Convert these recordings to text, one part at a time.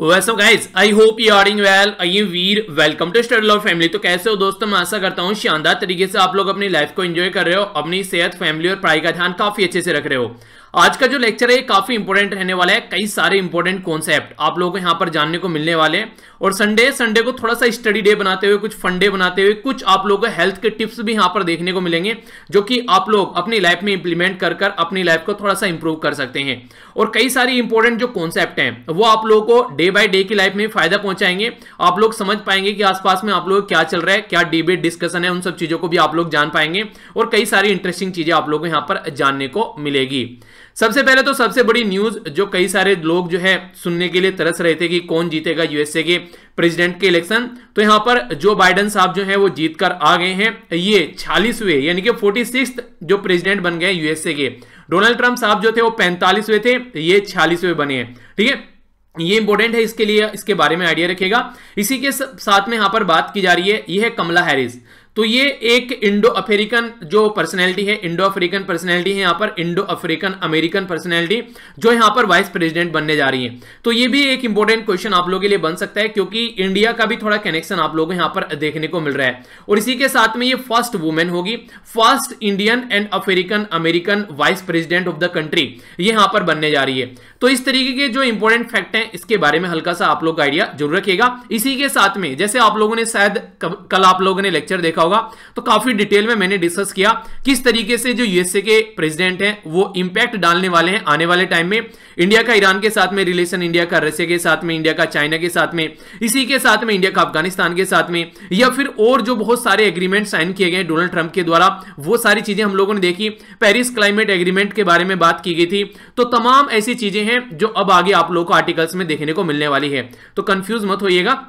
वैसे guys I hope you are doing well. I am Veer, welcome to study love family. तो कैसे हो दोस्तों, मैं आशा करता हूँ शानदार तरीके से आप लोग अपनी लाइफ को एंजॉय कर रहे हो, अपनी सेहत, फैमिली और पढ़ाई का ध्यान काफी अच्छे से रख रहे हो। आज का जो लेक्चर है काफी इंपॉर्टेंट रहने वाला है, कई सारे इंपॉर्टेंट कॉन्सेप्ट आप लोगों को यहाँ पर जानने को मिलने वाले हैं। और संडे को थोड़ा सा स्टडी डे बनाते हुए, कुछ फन डे बनाते हुए, कुछ आप लोगों को हेल्थ के टिप्स भी यहाँ पर देखने को मिलेंगे, जो कि आप लोग अपनी लाइफ में इंप्लीमेंट कर अपनी लाइफ को थोड़ा सा इंप्रूव कर सकते हैं। और कई सारे इंपॉर्टेंट जो कॉन्सेप्ट हैं वो आप लोगों को डे बाय डे की लाइफ में फायदा पहुंचाएंगे। आप लोग समझ पाएंगे कि आसपास में आप लोग क्या चल रहा है, क्या डिबेट डिस्कशन है, उन सब चीजों को भी आप लोग जान पाएंगे और कई सारी इंटरेस्टिंग चीजें आप लोगों को यहाँ पर जानने को मिलेगी। सबसे पहले तो सबसे बड़ी न्यूज जो कई सारे लोग जो है सुनने के लिए तरस रहे थे कि कौन जीतेगा यूएसए के प्रेसिडेंट के इलेक्शन, तो यहां पर जो बाइडन साहब जो है वो जीतकर आ गए हैं। ये 46वें यानी कि 46वें जो प्रेसिडेंट बन गए यूएसए के। डोनाल्ड ट्रम्प साहब जो थे वो 45वें थे, ये 46वें बने हैं। ठीक है, ये इंपॉर्टेंट है, इसके लिए इसके बारे में आइडिया रखेगा। इसी के साथ में यहां पर बात की जा रही है, ये है कमला हैरिस। तो ये एक इंडो अफ्रीकन जो पर्सनैलिटी है, इंडो अफ्रीकन पर्सनैलिटी है, यहाँ पर इंडो अफ्रीकन अमेरिकन पर्सनैलिटी जो यहाँ पर वाइस प्रेसिडेंट बनने जा रही है। तो ये भी एक इंपॉर्टेंट क्वेश्चन आप लोगों के लिए बन सकता है, क्योंकि इंडिया का भी थोड़ा कनेक्शन आप लोगों को यहाँ पर देखने को मिल रहा है। और इसी के साथ में ये फर्स्ट वुमेन होगी, first Indian and African American vice president of the country, ये यहाँ पर बनने जा रही है। तो इस तरीके के जो इंपॉर्टेंट फैक्ट है इसके बारे में हल्का सा आप लोग आइडिया जरूर रखिएगा। इसी के साथ में जैसे आप लोगों ने शायद कल आप लोगों ने लेक्चर देखा होगा, तो काफी डिटेल में मैंने डिस्कस किया किस तरीके से जो यूएसए के प्रेसिडेंट हैं वो इंपैक्ट डालने वाले हैं आने वाले टाइम में। इंडिया का ईरान के साथ में रिलेशन, इंडिया का रशिया के साथ में, इंडिया का चाइना के साथ में, इसी के साथ में इंडिया का अफगानिस्तान के साथ में, या फिर और जो बहुत सारे एग्रीमेंट साइन किए गए डोनाल्ड ट्रंप के द्वारा, वो सारी चीजें हम लोगों ने देखी। पेरिस क्लाइमेट एग्रीमेंट के बारे में बात की गई थी। तो तमाम ऐसी चीजें हैं जो अब आगे आप लोगों को आर्टिकल्स में देखने को मिलने वाली है। तो कंफ्यूज मत होइएगा,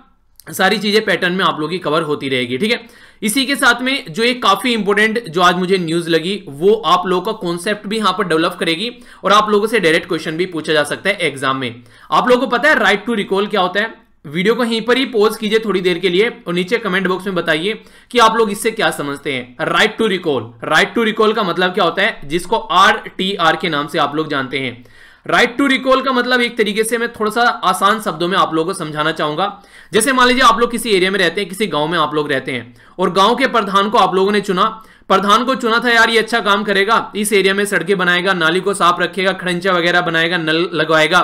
सारी चीजें पैटर्न में आप लोगों की कवर होती रहेगी। ठीक है, इसी के साथ में जो एक काफी इंपॉर्टेंट जो आज मुझे न्यूज लगी, वो आप लोगों का कॉन्सेप्ट भी यहां पर डेवलप करेगी और आप लोगों से डायरेक्ट क्वेश्चन भी पूछा जा सकता है एग्जाम में। आप लोगों को पता है राइट टू रिकॉल क्या होता है? वीडियो को यहीं पर ही पॉज कीजिए थोड़ी देर के लिए और नीचे कमेंट बॉक्स में बताइए कि आप लोग इससे क्या समझते हैं। Right to recall, right to recall का मतलब क्या होता है, जिसको RTR के नाम से आप लोग जानते हैं। राइट टू रिकॉल का मतलब एक तरीके से मैं थोड़ा सा आसान शब्दों में आप लोगों को समझाना चाहूंगा। जैसे मान लीजिए आप लोग किसी एरिया में रहते हैं, किसी गांव में आप लोग रहते हैं और गांव के प्रधान को आप लोगों ने चुना। प्रधान को चुना था, यार ये अच्छा काम करेगा, इस एरिया में सड़कें बनाएगा, नाली को साफ रखेगा, खड़ंचा वगैरह बनाएगा, नल लगवाएगा,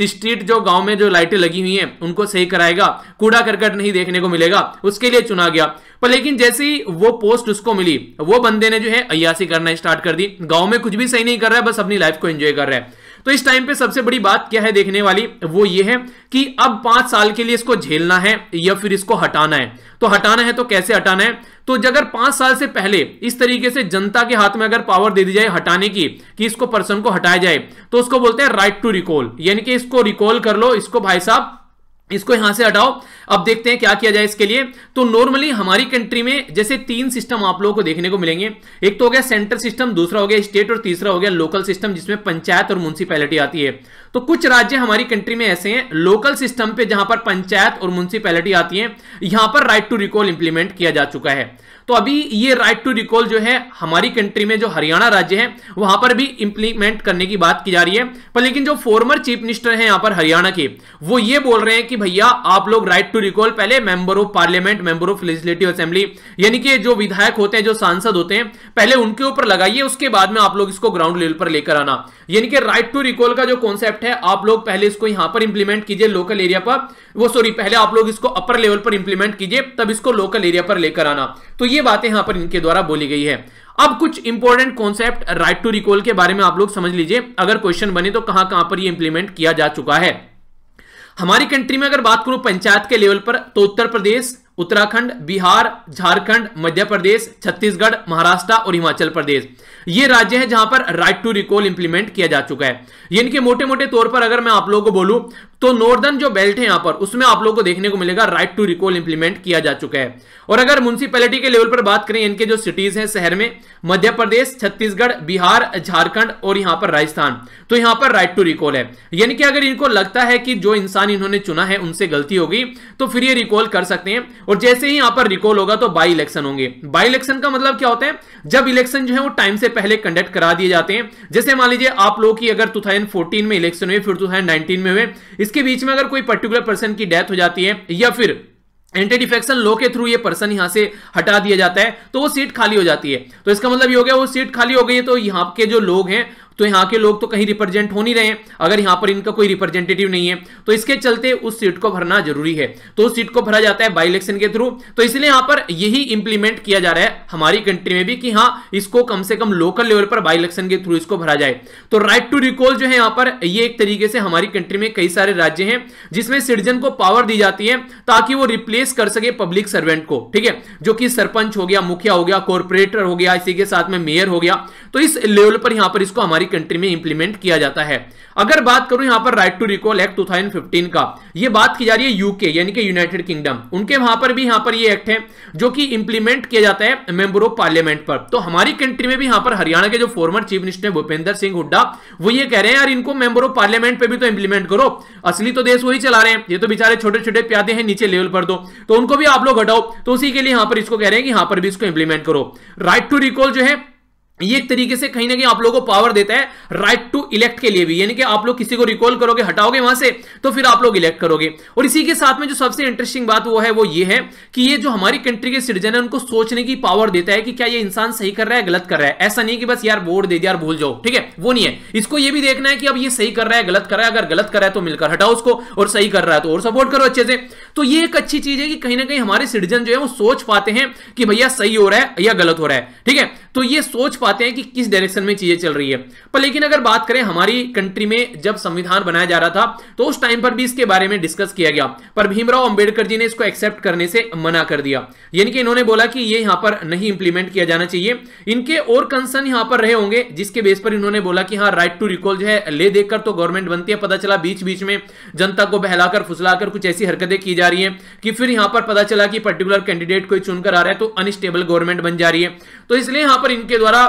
स्ट्रीट जो गांव में जो लाइटें लगी हुई हैं उनको सही कराएगा, कूड़ा करकट नहीं देखने को मिलेगा, उसके लिए चुना गया। पर लेकिन जैसे ही वो पोस्ट उसको मिली, वो बंदे ने जो है अय्यासी करना स्टार्ट कर दी, गाँव में कुछ भी सही नहीं कर रहा है, बस अपनी लाइफ को एंजॉय कर रहा है। तो इस टाइम पे सबसे बड़ी बात क्या है देखने वाली, वो ये है कि अब 5 साल के लिए इसको झेलना है या फिर इसको हटाना है। तो हटाना है तो कैसे हटाना है? तो अगर 5 साल से पहले इस तरीके से जनता के हाथ में अगर पावर दे दी जाए हटाने की, कि इसको पर्सन को हटाया जाए, तो उसको बोलते हैं राइट टू रिकॉल, यानी कि इसको रिकॉल कर लो, इसको भाई साहब इसको यहां से हटाओ। अब देखते हैं क्या किया जाए इसके लिए। तो नॉर्मली हमारी कंट्री में जैसे 3 सिस्टम आप लोगों को देखने को मिलेंगे। एक तो हो गया सेंट्रल सिस्टम, दूसरा हो गया स्टेट और तीसरा हो गया लोकल सिस्टम, जिसमें पंचायत और म्युनिसिपैलिटी आती है। तो कुछ राज्य हमारी कंट्री में ऐसे हैं लोकल सिस्टम पे जहां पर पंचायत और म्युनिसिपैलिटी आती है, यहां पर राइट टू रिकॉल इंप्लीमेंट किया जा चुका है। तो अभी ये राइट टू रिकॉल जो है हमारी कंट्री में जो हरियाणा राज्य है वहां पर भी इंप्लीमेंट करने की बात की जा रही है। पर लेकिन जो फॉर्मर चीफ मिनिस्टर है यहां पर हरियाणा के, वो ये बोल रहे हैं कि भैया आप लोग राइट टू रिकॉल पहले member of parliament, member of legislative assembly, यानी कि जो विधायक होते हैं, जो सांसद होते हैं, पहले उनके ऊपर लगाइए, उसके बाद में आप लोग इसको ग्राउंड लेवल पर लेकर आना। यानी कि राइट टू रिकॉल का जो कॉन्सेप्ट है आप लोग पहले इसको यहां पर इंप्लीमेंट कीजिए लोकल एरिया पर, वो सॉरी पहले आप लोग इसको अपर लेवल पर इंप्लीमेंट कीजिए, तब इसको लोकल एरिया पर लेकर आना। तो ये बातें यहां पर इनके द्वारा बोली गई है। अब कुछ important concept right to recall के बारे में आप लोग समझ लीजिए, अगर क्वेश्चन बने तो कहां-कहां पर ये इंप्लीमेंट किया जा चुका है। हमारी कंट्री में अगर बात करूं पंचायत के लेवल पर, तो उत्तर प्रदेश, उत्तराखंड, बिहार, झारखंड, मध्य प्रदेश, छत्तीसगढ़, महाराष्ट्र और हिमाचल प्रदेश, ये राज्य है जहां पर राइट टू रिकॉल इंप्लीमेंट किया जा चुका है। यानी कि मोटे मोटे तौर पर अगर मैं आप लोगों को बोलूं तो नॉर्दर्न जो बेल्ट है यहां पर, उसमें आप लोगों को देखने को मिलेगा राइट टू रिकॉल इंप्लीमेंट किया जा चुका है। और अगर म्युनिसिपैलिटी के लेवल पर बात करें, इनके जो सिटीज हैं शहर में, मध्य प्रदेश, छत्तीसगढ़, बिहार, झारखंड और यहां पर राजस्थान, तो यहां पर राइट टू रिकॉल है। यानी कि अगर इनको लगता है कि जो इंसान इन्होंने चुना है उनसे गलती होगी, तो फिर ये रिकॉल कर सकते हैं। और जैसे ही यहां पर रिकॉल होगा तो बाई इलेक्शन होंगे। बाई इलेक्शन का मतलब क्या होता है, जब इलेक्शन जो है वो टाइम से पहले कंडक्ट करा दिए जाते हैं। जैसे मान लीजिए आप लोग की अगर 2014 में इलेक्शन हुए, फिर 2019 में हुए, इसके बीच में अगर कोई पर्टिकुलर पर्सन की डेथ हो जाती है या फिर एंटी डिफेक्शन लॉ के थ्रू ये पर्सन यहां से हटा दिया जाता है तो वो सीट खाली हो जाती है। तो इसका मतलब ये हो गया वो सीट खाली हो गई है, तो यहाँ के जो लोग हैं तो यहाँ के लोग तो कहीं रिप्रेजेंट हो नहीं रहे हैं, अगर यहाँ पर इनका कोई रिप्रेजेंटेटिव नहीं है तो इसके चलते उस सीट को भरना जरूरी है। तो उस सीट को भरा जाता है बाई इलेक्शन के थ्रू। तो इसलिए यहाँ पर यही इंप्लीमेंट किया जा रहा है हमारी कंट्री में भी कि हाँ इसको कम से कम लोकल लेवल पर बाई इलेक्शन के थ्रू इसको भरा जाए। तो राइट टू रिकॉल जो है यहाँ पर ये एक तरीके से हमारी कंट्री में कई सारे राज्य हैं जिसमें सिटीजन को पावर दी जाती है ताकि वो रिप्लेस कर सके पब्लिक सर्वेंट को, ठीक है, जो कि सरपंच हो गया, मुखिया हो गया, कॉर्पोरेटर हो गया, इसी के साथ में मेयर हो गया। तो इस लेवल पर यहाँ पर इसको हमारी कंट्री में इंप्लीमेंट किया जाता है। अगर बात करूं यहां पर राइट टू रिकॉल एक्ट 2015 का, ये बात की जा रही है यूके यानी कि यूनाइटेड किंगडम, उनके वहां पर भी यहां पर ये एक्ट है जो कि इंप्लीमेंट किया जाता है मेंबर ऑफ पार्लियामेंट पर। तो हमारी कंट्री में भी यहां पर हरियाणा के जो former chief minister Bhupendra Singh Hooda वो ये कह रहे हैं यार इनको मेंबर ऑफ पार्लियामेंट पे भी तो इंप्लीमेंट करो, असली तो देश वही चला रहे हैं, ये तो बेचारे छोटे छोटे प्यादे हैं नीचे लेवल पर, तो उनको भी आप लोग हटाओ। तो उसी के लिए यहां पर इसको कह रहे हैं कि यहां पर भी इसको इंप्लीमेंट करो। राइट टू रिकॉल जो है ये एक तरीके से कहीं ना कहीं आप लोगों को पावर देता है राइट टू इलेक्ट के लिए भी, यानी कि आप लोग किसी को रिकॉल करोगे, हटाओगे वहां से, तो फिर आप लोग इलेक्ट करोगे। और इसी के साथ में जो सबसे इंटरेस्टिंग बात वो ये है कि ये जो हमारी कंट्री के सिटीजन है उनको सोचने की पावर देता है कि क्या ये इंसान सही कर रहा है गलत कर रहा है। ऐसा नहीं कि बस यार वोट दे दिया यार भूल जाओ, ठीक है, वो नहीं है। इसको ये भी देखना है कि अब ये सही कर रहा है गलत कर रहा है, अगर गलत कर रहा है तो मिलकर हटाओ उसको, और सही कर रहा है तो और सपोर्ट करो अच्छे से। तो ये एक अच्छी चीज है कि कहीं ना कहीं हमारे सिटीजन जो है वो सोच पाते हैं कि भैया सही हो रहा है या गलत हो रहा है, ठीक है, तो ये सोच पाते हैं कि किस डायरेक्शन में चीजें चल रही है। पर लेकिन अगर बात करें हमारी कंट्री में जब संविधान बनाया जा रहा था तो उस टाइम पर भी इसके बारे में डिस्कस किया गया, पर भीमराव अंबेडकर जी ने इसको एक्सेप्ट करने से मना कर दिया, यानी कि इन्होंने बोला कि ये यहां पर नहीं इंप्लीमेंट किया जाना चाहिए। इनके और कंसर्न यहां पर रहे होंगे जिसके बेस पर इन्होंने बोला कि हाँ राइट टू रिकॉल जो है ले देकर तो गवर्नमेंट बनती है, पता चला बीच बीच में जनता को बहलाकर फुसलाकर कुछ ऐसी हरकतें की जा रही है कि फिर यहां पर पता चला कि पर्टिकुलर कैंडिडेट कोई चुनकर आ रहा है तो अनस्टेबल गवर्नमेंट बन जा रही है। तो इसलिए यहां पर इनके द्वारा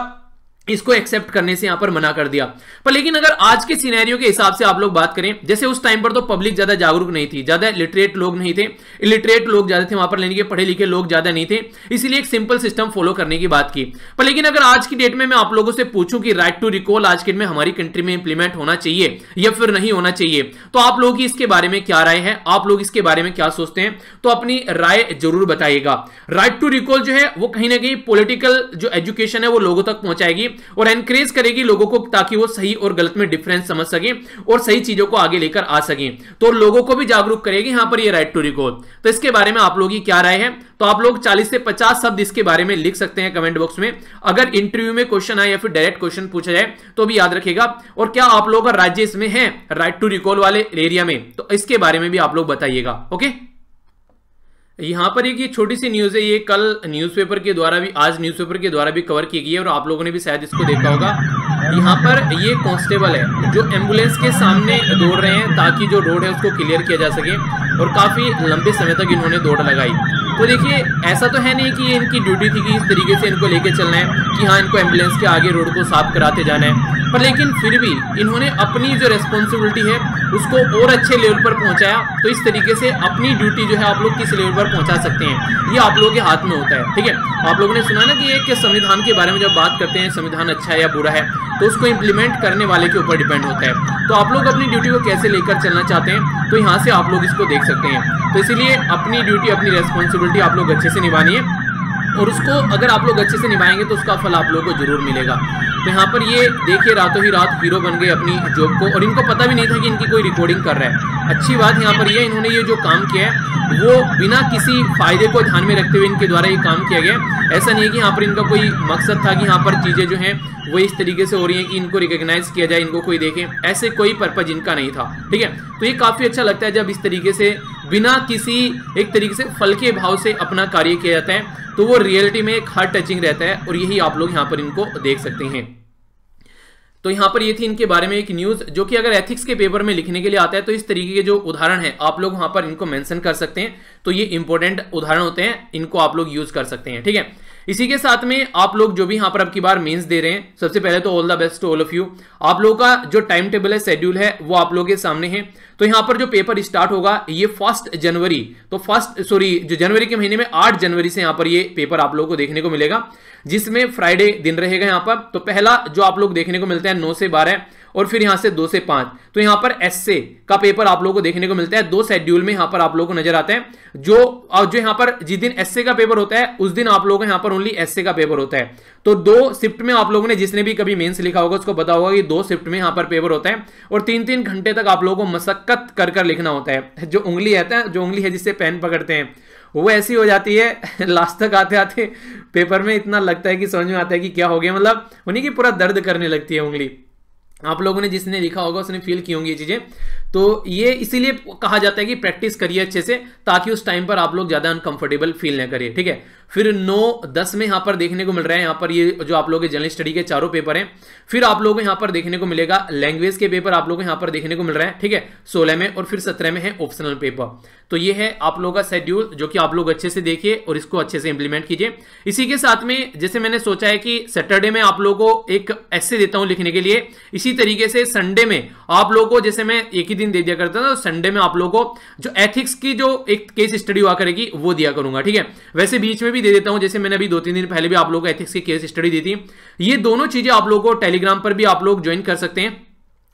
इसको एक्सेप्ट करने से यहां पर मना कर दिया। पर लेकिन अगर आज के सिनेरियो के हिसाब से आप लोग बात करें, जैसे उस टाइम पर तो पब्लिक ज्यादा जागरूक नहीं थी, ज्यादा लिटरेट लोग नहीं थे, इलिटरेट लोग ज्यादा थे वहां पर, लेने के पढ़े लिखे लोग ज्यादा नहीं थे, इसीलिए एक सिंपल सिस्टम फॉलो करने की बात की। पर लेकिन अगर आज की डेट में मैं आप लोगों से पूछूं कि राइट टू रिकॉल आज के डेट में हमारी कंट्री में इंप्लीमेंट होना चाहिए या फिर नहीं होना चाहिए, तो आप लोग की इसके बारे में क्या राय है, आप लोग इसके बारे में क्या सोचते हैं, तो अपनी राय जरूर बताइएगा। राइट टू रिकॉल जो है वो कहीं ना कहीं पॉलिटिकल जो एजुकेशन है वो लोगों तक पहुंचाएगी और एनकरेज करेगी लोगों को ताकि वो सही और गलत में डिफरेंस समझ सके और सही चीजों को आगे लेकर आ सके। तो लोगों को भी जागरूक करेगी यहां पर ये राइट टू रिकॉल। तो इसके बारे में आप लोगों की क्या राय है? तो आप लोग 40 से 50 शब्द इसके बारे में लिख सकते हैं कमेंट बॉक्स में। अगर इंटरव्यू में क्वेश्चन आए या फिर डायरेक्ट क्वेश्चन पूछा जाए तो भी याद रखेगा। और क्या आप लोगों का राज्य इसमें है राइट टू रिकॉल वाले एरिया में, तो इसके बारे में भी आप लोग बताइएगा। ओके, यहाँ पर एक ये छोटी सी न्यूज़ है, ये कल न्यूज़पेपर के द्वारा भी, आज न्यूज़पेपर के द्वारा भी कवर की गई है और आप लोगों ने भी शायद इसको देखा होगा। यहाँ पर ये कांस्टेबल है जो एम्बुलेंस के सामने दौड़ रहे हैं ताकि जो रोड है उसको क्लियर किया जा सके, और काफ़ी लंबे समय तक इन्होंने दौड़ लगाई। तो देखिए ऐसा तो है नहीं कि ये इनकी ड्यूटी थी कि इस तरीके से इनको लेके चलना है कि हाँ इनको एम्बुलेंस के आगे रोड को साफ कराते जाना है, पर लेकिन फिर भी इन्होंने अपनी जो रेस्पॉन्सिबिलिटी है उसको और अच्छे लेवल पर पहुंचाया। तो इस तरीके से अपनी ड्यूटी जो है आप लोग किस लेवल पर पहुंचा सकते हैं ये आप लोगों के हाथ में होता है, ठीक है। आप लोगों ने सुना ना कि एक संविधान के बारे में जब बात करते हैं संविधान अच्छा है या बुरा है तो उसको इम्प्लीमेंट करने वाले के ऊपर डिपेंड होता है। तो आप लोग अपनी ड्यूटी को कैसे लेकर चलना चाहते हैं तो यहाँ से आप लोग इसको देख सकते हैं। तो इसीलिए अपनी ड्यूटी अपनी रेस्पॉन्सिबिलिटी आप लोग अच्छे से निभानी है, और उसको अगर आप लोग अच्छे से निभाएंगे तो उसका फल आप लोगों को जरूर मिलेगा। तो यहाँ पर ये देखिए रातों ही रात हीरो बन गए अपनी जॉब को, और इनको पता भी नहीं था कि इनकी कोई रिकॉर्डिंग कर रहा है। अच्छी बात यहाँ पर ये इन्होंने ये जो काम किया है वो बिना किसी फायदे को ध्यान में रखते हुए इनके द्वारा ये काम किया गया। ऐसा नहीं है कि यहाँ पर इनका कोई मकसद था कि यहाँ पर चीज़ें जो हैं वो इस तरीके से हो रही हैं कि इनको रिकॉग्नाइज किया जाए, इनको कोई देखे, ऐसे कोई पर्पज इनका नहीं था, ठीक है। तो ये काफ़ी अच्छा लगता है जब इस तरीके से बिना किसी एक तरीके से फल के भाव से अपना कार्य किया जाता है, तो वो रियलिटी में एक हार्ट टचिंग रहता है, और यही आप लोग यहाँ पर इनको देख सकते हैं। तो यहाँ पर ये थी इनके बारे में एक न्यूज़ जो कि अगर एथिक्स के पेपर में लिखने के लिए आता है तो इस तरीके के जो उदाहरण हैं आप लोग वहाँ पर इनको मेंशन कर सकते हैं। तो ये इंपॉर्टेंट उदाहरण होते हैं, इनको आप लोग यूज़ कर सकते हैं, ठीक है। इसी के साथ में आप लोग जो भी यहाँ पर अब की बार मेंस दे रहे हैं, सबसे पहले तो all the best to all of you. आप लोगों का जो टाइम टेबल है, शेड्यूल है, वो आप लोगों के सामने है। तो यहाँ पर जो पेपर स्टार्ट होगा ये जनवरी के महीने में 8 जनवरी से यहाँ पर ये पेपर आप लोगों को देखने को मिलेगा, जिसमें फ्राइडे दिन रहेगा यहाँ पर। तो पहला जो आप लोग देखने को मिलता है 9 से 12, और फिर यहाँ से 2 से 5, तो यहाँ पर एसए का पेपर आप लोगों को देखने को मिलता है। 2 शेड्यूल में यहाँ पर आप लोगों को नजर आता है। जो यहाँ पर जिस दिन एसए का पेपर होता है उस दिन आप लोगों को यहाँ पर ओनली एसए का पेपर होता है। तो 2 शिफ्ट में आप लोगों ने, जिसने भी कभी मेंस लिखा होगा उसको पता होगा कि 2 शिफ्ट में यहाँ पर पेपर होता है और 3-3 घंटे तक आप लोगों को मशक्कत कर लिखना होता है। जो उंगली है जिससे पेन पकड़ते हैं वो ऐसी हो जाती है लास्ट तक आते आते पेपर में, इतना लगता है कि समझ में आता है कि क्या हो गया, मतलब उन्हीं की पूरा दर्द करने लगती है उंगली। आप लोगों ने जिसने लिखा होगा उसने फील की होंगी ये चीज़ें। तो ये इसीलिए कहा जाता है कि प्रैक्टिस करिए अच्छे से, ताकि उस टाइम पर आप लोग ज़्यादा अनकंफर्टेबल फील ना करिए, ठीक है। फिर 9-10 में यहाँ पर देखने को मिल रहा है, यहाँ पर ये जो आप लोगों के जनरल स्टडी के चारों पेपर हैं। फिर आप लोगों को यहाँ पर देखने को मिलेगा लैंग्वेज के पेपर, आप लोगों को यहाँ पर देखने को मिल रहा है, ठीक है, 16 में। और फिर 17 में है ऑप्शनल पेपर। तो ये है आप लोगों का शेड्यूल, जो कि आप लोग अच्छे से देखिए और इसको अच्छे से इंप्लीमेंट कीजिए। इसी के साथ में जैसे मैंने सोचा है कि सैटरडे में आप लोगों को एक एस्से देता हूँ लिखने के लिए, इसी तरीके से संडे में आप लोगों को, जैसे मैं एक ही दिन दे दिया करता था, संडे में आप लोगों को जो एथिक्स की जो एक केस स्टडी हुआ करेगी वो दिया करूंगा, ठीक है। वैसे बीच में भी दे देता हूं, जैसे मैंने अभी 2-3 दिन पहले भी आप लोगों को एथिक्स की केस स्टडी दी थी। ये दोनों चीजें आप लोगों को टेलीग्राम पर भी आप लोग ज्वाइन कर सकते हैं,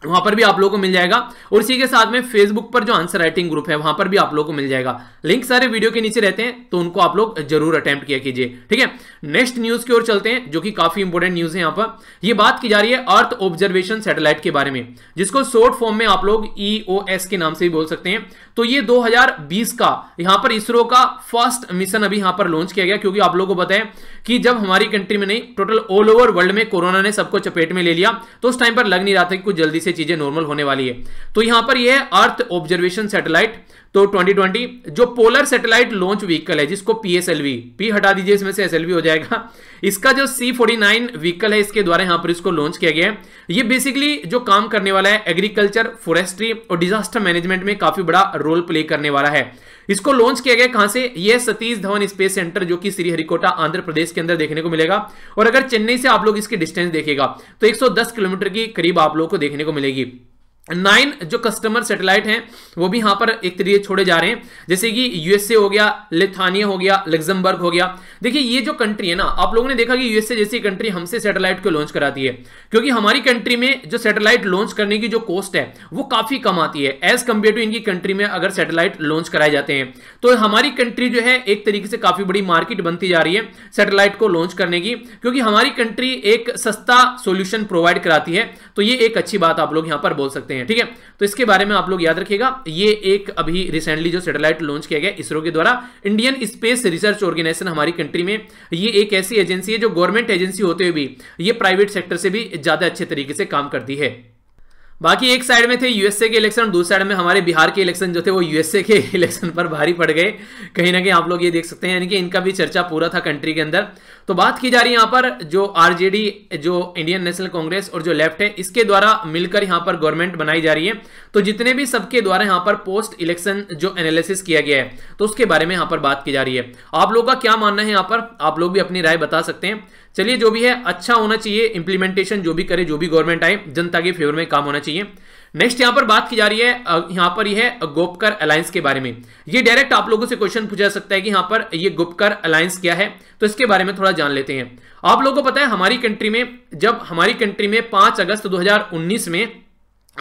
वहां पर भी आप लोगों को मिल जाएगा। और इसी के साथ में फेसबुक पर जो आंसर राइटिंग ग्रुप है वहां पर भी आप लोगों को मिल जाएगा। लिंक सारे वीडियो के नीचे रहते हैं, तो उनको आप लोग जरूर अटेम्प्ट किया कीजिए, ठीक है। नेक्स्ट न्यूज की ओर चलते हैं, जो कि काफी इंपोर्टेंट न्यूज है। यहाँ पर यह बात की जा रही है अर्थ ऑब्जर्वेशन सैटेलाइट के बारे में, जिसको शॉर्ट फॉर्म में आप लोग EOS के नाम से भी बोल सकते हैं। तो ये 2020 का यहाँ पर इसरो का फर्स्ट मिशन अभी यहाँ पर लॉन्च किया गया, क्योंकि आप लोगों को पता है कि जब हमारी कंट्री में नहीं, टोटल ऑल ओवर वर्ल्ड में कोरोना ने सबको चपेट में ले लिया, तो उस टाइम पर लग नहीं रहा था कि कुछ जल्दी चीजें नॉर्मल होने वाली है। तो यहां पर यह अर्थ ऑब्जर्वेशन सैटेलाइट तो 2020 जो पोलर सैटेलाइट लॉन्च व्हीकल है, जिसको PSLV, पी हटा दीजिए इसमें से SLV हो जाएगा, इसका जो C-49 व्हीकल है, इसके द्वारा यहां पर इसको लॉन्च किया गया है। ये बेसिकली जो काम करने वाला है एग्रीकल्चर, फॉरेस्ट्री और डिजास्टर मैनेजमेंट में काफी बड़ा रोल प्ले करने वाला है। इसको लॉन्च किया गया कहां से? यह सतीश धवन स्पेस सेंटर, जो कि श्रीहरिकोटा आंध्र प्रदेश के अंदर देखने को मिलेगा। और अगर चेन्नई से आप लोग इसकी डिस्टेंस देखिएगा तो 110 किलोमीटर के करीब आप लोग को देखने को मिलेगी। 9 जो कस्टमर सैटेलाइट हैं वो भी यहाँ पर एक तरीके छोड़े जा रहे हैं, जैसे कि USA हो गया, लिथुआनिया हो गया, लग्जमबर्ग हो गया। देखिए ये जो कंट्री है ना, आप लोगों ने देखा कि USA जैसी कंट्री हमसे सैटेलाइट को लॉन्च कराती है, क्योंकि हमारी कंट्री में जो सैटेलाइट लॉन्च करने की जो कॉस्ट है वो काफ़ी कम आती है एज कम्पेयर टू इनकी कंट्री में। अगर सैटेलाइट लॉन्च कराए जाते हैं तो हमारी कंट्री जो है एक तरीके से काफ़ी बड़ी मार्केट बनती जा रही है सैटेलाइट को लॉन्च करने की, क्योंकि हमारी कंट्री एक सस्ता सोल्यूशन प्रोवाइड कराती है। तो ये एक अच्छी बात आप लोग यहाँ पर बोल सकते हैं, ठीक है। तो इसके बारे में आप लोग याद रखिएगा। ये एक अभी रिसेंटली जो सैटेलाइट लॉन्च किया गया इसरो के द्वारा, इंडियन स्पेस रिसर्च ऑर्गेनाइजेशन हमारी कंट्री में, ये एक ऐसी एजेंसी है जो गवर्नमेंट एजेंसी होते हुए भी ये प्राइवेट सेक्टर से भी ज्यादा अच्छे तरीके से काम करती है। बाकी एक साइड में थे यूएसए के इलेक्शन, दूसरी साइड में हमारे बिहार के इलेक्शन जो थे वो यूएसए के इलेक्शन पर भारी पड़ गए कहीं ना कहीं, आप लोग ये देख सकते हैं, यानी कि इनका भी चर्चा पूरा था कंट्री के अंदर। तो बात की जा रही है यहाँ पर जो आरजेडी, जो इंडियन नेशनल कांग्रेस और जो लेफ्ट है, इसके द्वारा मिलकर यहाँ पर गवर्नमेंट बनाई जा रही है। तो जितने भी सबके द्वारा यहाँ पर पोस्ट इलेक्शन जो एनालिसिस किया गया है तो उसके बारे में यहाँ पर बात की जा रही है। आप लोग का क्या मानना है यहाँ पर, आप लोग भी अपनी राय बता सकते हैं। चलिए, जो भी है अच्छा होना चाहिए, इंप्लीमेंटेशन जो भी करे, जो भी गवर्नमेंट आए, जनता के फेवर में काम होना चाहिए। नेक्स्ट यहाँ पर बात की जा रही है, यहाँ पर यह है गुपकर अलायंस के बारे में। ये डायरेक्ट आप लोगों से क्वेश्चन पूछा जा सकता है कि यहाँ पर ये गुपकर अलायंस क्या है, तो इसके बारे में थोड़ा जान लेते हैं। आप लोगों को पता है हमारी कंट्री में, जब हमारी कंट्री में 5 अगस्त 2019 में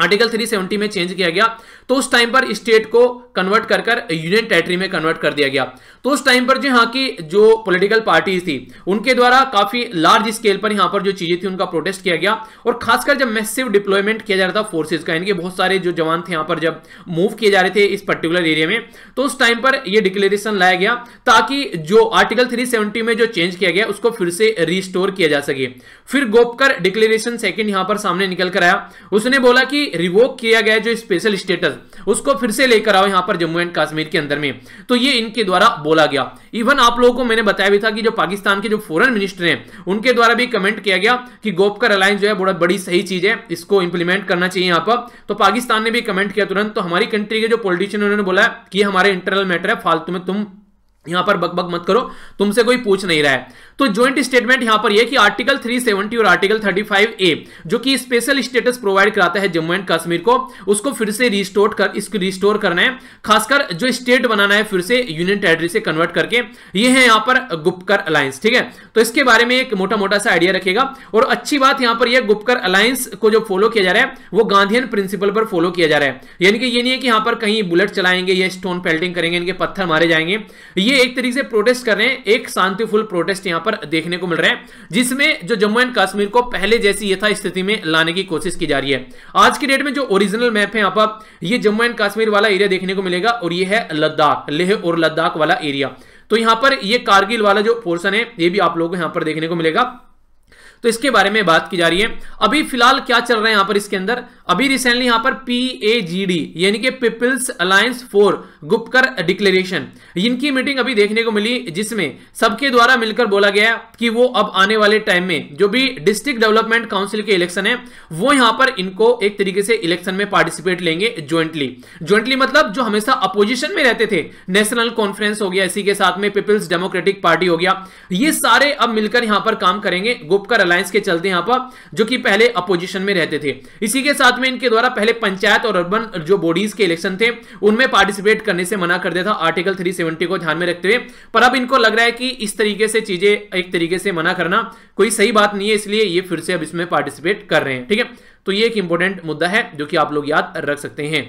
आर्टिकल 370 में चेंज किया गया, तो उस टाइम पर स्टेट को कन्वर्ट कर यूनियन टेरिटरी में कन्वर्ट कर दिया गया। तो उस टाइम पर जो यहाँ की जो पॉलिटिकल पार्टीज थी उनके द्वारा काफी लार्ज स्केल पर यहाँ पर जो चीजें थी उनका प्रोटेस्ट किया गया, और खासकर जब मैसिव डिप्लॉयमेंट किया जा रहा था फोर्सेज का, यानी कि बहुत सारे जो जवान थे यहाँ पर जब मूव किए जा रहे थे इस पर्टिकुलर एरिया में, तो उस टाइम पर यह डिक्लेरेशन लाया गया ताकि जो आर्टिकल 370 में जो चेंज किया गया उसको फिर से रिस्टोर किया जा सके। फिर गोपकर डिक्लेरेशन सेकेंड यहाँ पर सामने निकल कर आया, उसने बोला कि रिवोक किया गया जो स्पेशल स्टेटस उसको फिर से लेकर आओ यहां पर जम्मू एंड कश्मीर के अंदर में। तो ये इनके द्वारा बोला गया। इवन आप लोगों को मैंने बताया भी था कि जो पाकिस्तान के जो फॉरेन मिनिस्टर हैं उनके द्वारा भी कमेंट किया गया कि गोपकर अलायंस जो है बहुत बड़ी सही चीज है, इसको इंप्लीमेंट करना चाहिए यहां पर। तो पाकिस्तान ने भी कमेंट किया तुरंत। तो हमारी कंट्री के जो पॉलिटिशियन उन्होंने बोला कि हमारे इंटरनल मैटर है, फालतू में तुम यहाँ पर बकबक मत करो, तुमसे कोई पूछ नहीं रहा है। तो ज्वाइंट स्टेटमेंट यहाँ पर यह कि आर्टिकल 370 और आर्टिकल 35A जो कि स्पेशल स्टेटस प्रोवाइड कराता है जम्मू एंड कश्मीर को, उसको फिर से रिस्टोर करना है, खासकर जो स्टेट बनाना है फिर से यूनियन टेरिटरी से कन्वर्ट करके। ये है यहाँ पर गुपकर अलायंस, ठीक है। तो इसके बारे में एक मोटा मोटा सा आइडिया रखेगा। और अच्छी बात यहाँ पर यह गुपकर अलायंस को जो फॉलो किया जा रहा है वो गांधीयन प्रिंसिपल पर फॉलो किया जा रहा है, यानी कि ये नहीं है कि यहाँ पर कहीं बुलेट चलाएंगे या स्टोन पेल्टिंग करेंगे, इनके पत्थर मारे जाएंगे। ये एक तरीके से प्रोटेस्ट कर रहे हैं, एक शांतिफुल प्रोटेस्ट यहां पर देखने को मिल रहा है, जिसमें जो जम्मू एंड कश्मीर को पहले जैसी यथा स्थिति में लाने की कोशिश की जा रही है। आज की डेट में जो ओरिजिनल मैप है यहां पर, ये जम्मू एंड कश्मीर वाला एरिया देखने को मिलेगा और ये है लद्दाख, लेह और लद्दाख वाला एरिया। तो यहां पर ये कारगिल वाला जो पोर्शन है ये भी आप लोगों को यहां पर देखने को मिलेगा। तो इसके बारे में बात की जा रही है। अभी फिलहाल क्या चल रहा है यहाँ पर इसके अंदर, अभी रिसेंटली यहाँ पर PAGD यानी कि People's alliance for Gupkar declaration, इनकी मीटिंग अभी देखने को मिली, जिसमें सबके द्वारा मिलकर बोला गया कि वो अब आने वाले टाइम में जो भी डिस्ट्रिक्ट डेवलपमेंट काउंसिल के इलेक्शन है वो यहाँ पर इनको एक तरीके से इलेक्शन में पार्टिसिपेट लेंगे ज्वाइंटली मतलब जो हमेशा अपोजिशन में रहते थे, नेशनल कॉन्फ्रेंस हो गया, इसी के साथ में पीपल्स डेमोक्रेटिक पार्टी हो गया, ये सारे अब मिलकर यहाँ पर काम करेंगे गुपकर अलायंस के चलते यहाँ पर, जो कि पहले अपोजिशन में रहते थे। इसी के साथ में इनके द्वारा पहले पंचायत और अर्बन जो बॉडीज के इलेक्शन थे उनमें पार्टिसिपेट करने से मना कर दिया था आर्टिकल 370 को ध्यान में रखते हुए, पर अब इनको लग रहा है कि इस तरीके से चीजें एक तरीके से मना करना कोई सही बात नहीं है, इसलिए ये फिर से अब इसमें पार्टिसिपेट कर रहे हैं, ठीक है। तो ये एक इंपॉर्टेंट मुद्दा है जो कि आप लोग याद रख सकते हैं।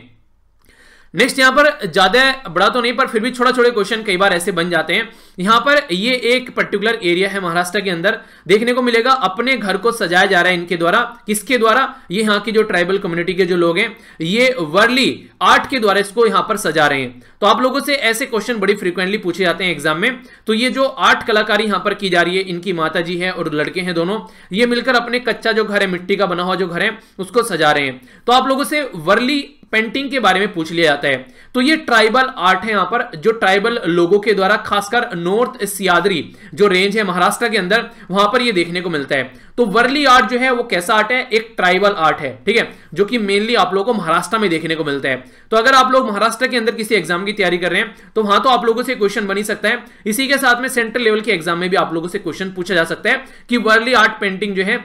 नेक्स्ट यहाँ पर ज्यादा बड़ा तो नहीं पर फिर भी छोटा छोटे क्वेश्चन कई बार ऐसे बन जाते हैं। यहाँ पर ये एक पर्टिकुलर एरिया है महाराष्ट्र के अंदर देखने को मिलेगा, अपने घर को सजाया जा रहा है इनके द्वारा। किसके द्वारा? ये यहाँ की जो ट्राइबल कम्युनिटी के जो लोग हैं ये वर्ली आर्ट के द्वारा इसको यहाँ पर सजा रहे हैं। तो आप लोगों से ऐसे क्वेश्चन बड़ी फ्रीक्वेंटली पूछे जाते हैं एग्जाम में। तो ये जो आर्ट कलाकारी यहाँ पर की जा रही है, इनकी माता जी है और लड़के हैं दोनों, ये मिलकर अपने कच्चा जो घर है, मिट्टी का बना हुआ जो घर है, उसको सजा रहे हैं। तो आप लोगों से वर्ली पेंटिंग के बारे में पूछ लिया जाता है। तो ये ट्राइबल आर्ट है यहाँ पर, जो ट्राइबल लोगों के द्वारा खासकर नॉर्थ सियादरी जो रेंज है महाराष्ट्र के अंदर वहां पर ये देखने को मिलता है। तो वर्ली आर्ट जो है वो कैसा आर्ट है? एक ट्राइबल आर्ट है, ठीक है, जो कि मेनली आप लोगों को महाराष्ट्र में देखने को मिलता है। तो अगर आप लोग महाराष्ट्र के अंदर किसी एग्जाम की तैयारी कर रहे हैं तो वहां तो आप लोगों से क्वेश्चन बन ही सकता है। इसी के साथ में सेंट्रल लेवल के एग्जाम में भी आप लोगों से क्वेश्चन पूछा जा सकता है कि वर्ली आर्ट पेंटिंग जो है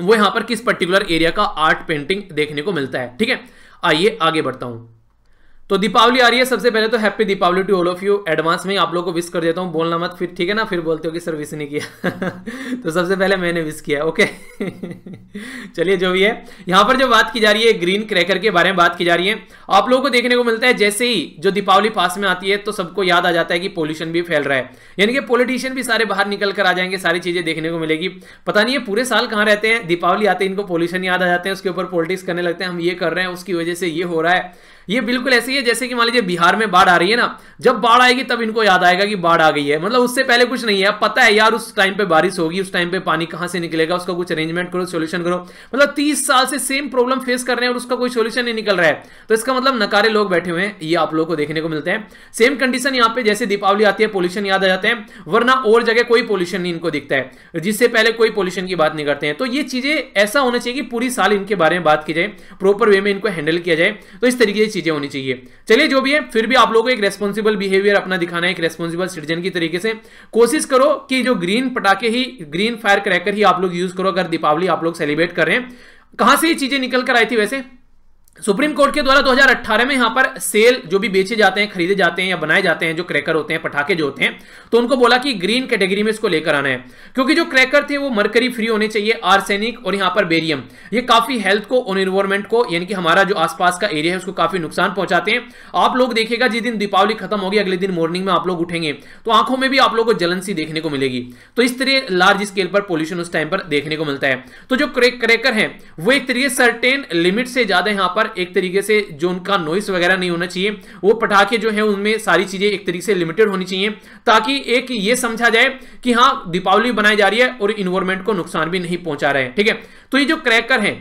वो यहां पर किस पर्टिकुलर एरिया का आर्ट पेंटिंग देखने को मिलता है, ठीक है। आइए आगे बढ़ता हूं। तो दीपावली आ रही है, सबसे पहले तो happy Deepawali to all of you. Advance में आप लोगों को विश कर देता हूं, बोलना मत फिर, ठीक है ना, फिर बोलते हो कि सर विश नहीं किया तो सबसे पहले मैंने विश किया, ओके चलिए जो भी है। यहां पर जो बात की जा रही है ग्रीन क्रैकर के बारे में बात की जा रही है, आप लोगों को देखने को मिलता है जैसे ही जो दीपावली पास में आती है तो सबको याद आ जाता है कि पॉल्यूशन भी फैल रहा है, यानी कि पॉलिटिशियन भी सारे बाहर निकल कर आ जाएंगे, सारी चीजें देखने को मिलेगी। पता नहीं है पूरे साल कहाँ रहते हैं, दीपावली आते हैं इनको पॉल्यूशन याद आ जाते हैं, उसके ऊपर पॉलिटिक्स करने लगते हैं, हम ये कर रहे हैं उसकी वजह से ये हो रहा है। ये बिल्कुल ऐसे ही है जैसे कि मान लीजिए बिहार में बाढ़ आ रही है ना, जब बाढ़ आएगी तब इनको याद आएगा कि बाढ़ आ गई है, मतलब उससे पहले कुछ नहीं है। पता है यार उस टाइम पे बारिश होगी, उस टाइम पे पानी कहां से निकलेगा, उसका कुछ अरेंजमेंट करो, सोल्यूशन करो। मतलब 30 साल से सेम प्रॉब्लम फेस कर रहे हैं और उसका कोई सोल्यूशन नहीं निकल रहा है, तो इसका मतलब नकारे लोग बैठे हुए हैं, ये आप लोग को देखने को मिलते हैं। सेम कंडीशन यहाँ पे जैसे दीपावली आती है पॉल्यूशन याद आ जाते हैं, वरना और जगह कोई पॉल्यूशन नहीं इनको दिखता है, जिससे पहले कोई पॉल्यूशन की बात नहीं करते हैं। तो ये चीजें ऐसा होना चाहिए कि पूरी साल इनके बारे में बात की जाए, प्रॉपर वे में इनको हैंडल किया जाए, तो इस तरीके चीजें होनी चाहिए। चलिए जो भी है, फिर भी आप लोगों को एक रेस्पॉन्सिबल बिहेवियर अपना दिखाना है, एक रेस्पॉन्सिबल सिटीजन की तरीके से कोशिश करो कि जो ग्रीन पटाखे ही, ग्रीन फायर क्रैकर ही आप लोग यूज करो अगर दीपावली आप लोग सेलिब्रेट कर रहे हैं। कहां से ये चीजें निकल कर आई थी? वैसे सुप्रीम कोर्ट के द्वारा 2018 में यहां पर सेल जो भी बेचे जाते हैं, खरीदे जाते हैं या बनाए जाते हैं जो क्रैकर होते हैं, पटाखे जो होते हैं, तो उनको बोला कि ग्रीन कैटेगरी में इसको लेकर आना है, क्योंकि जो क्रैकर थे वो मरकरी फ्री होने चाहिए, आर्सेनिक और यहां पर बेरियम, ये काफी हेल्थ को और एनवायरमेंट को, यानी कि हमारा जो आसपास का एरिया है उसको काफी नुकसान पहुंचाते हैं। आप लोग देखिएगा जिस दिन दीपावली खत्म होगी अगले दिन मॉर्निंग में आप लोग उठेंगे तो आंखों में भी आप लोग को जलन सी देखने को मिलेगी। तो इस तरह लार्ज स्केल पर पोल्यूशन उस टाइम पर देखने को मिलता है। तो जो क्रैकर है वो एक तरीके सर्टेन लिमिट से ज्यादा यहाँ पर एक तरीके से जो उनका नॉइस वगैरह नहीं होना चाहिए, वो पटाखे जो है उनमें सारी चीजें एक तरीके से लिमिटेड होनी चाहिए, ताकि एक ये समझा जाए कि हाँ दीपावली बनाई जा रही है और इन्वायरमेंट को नुकसान भी नहीं पहुंचा रहे हैं, ठीक है। तो ये जो क्रैकर हैं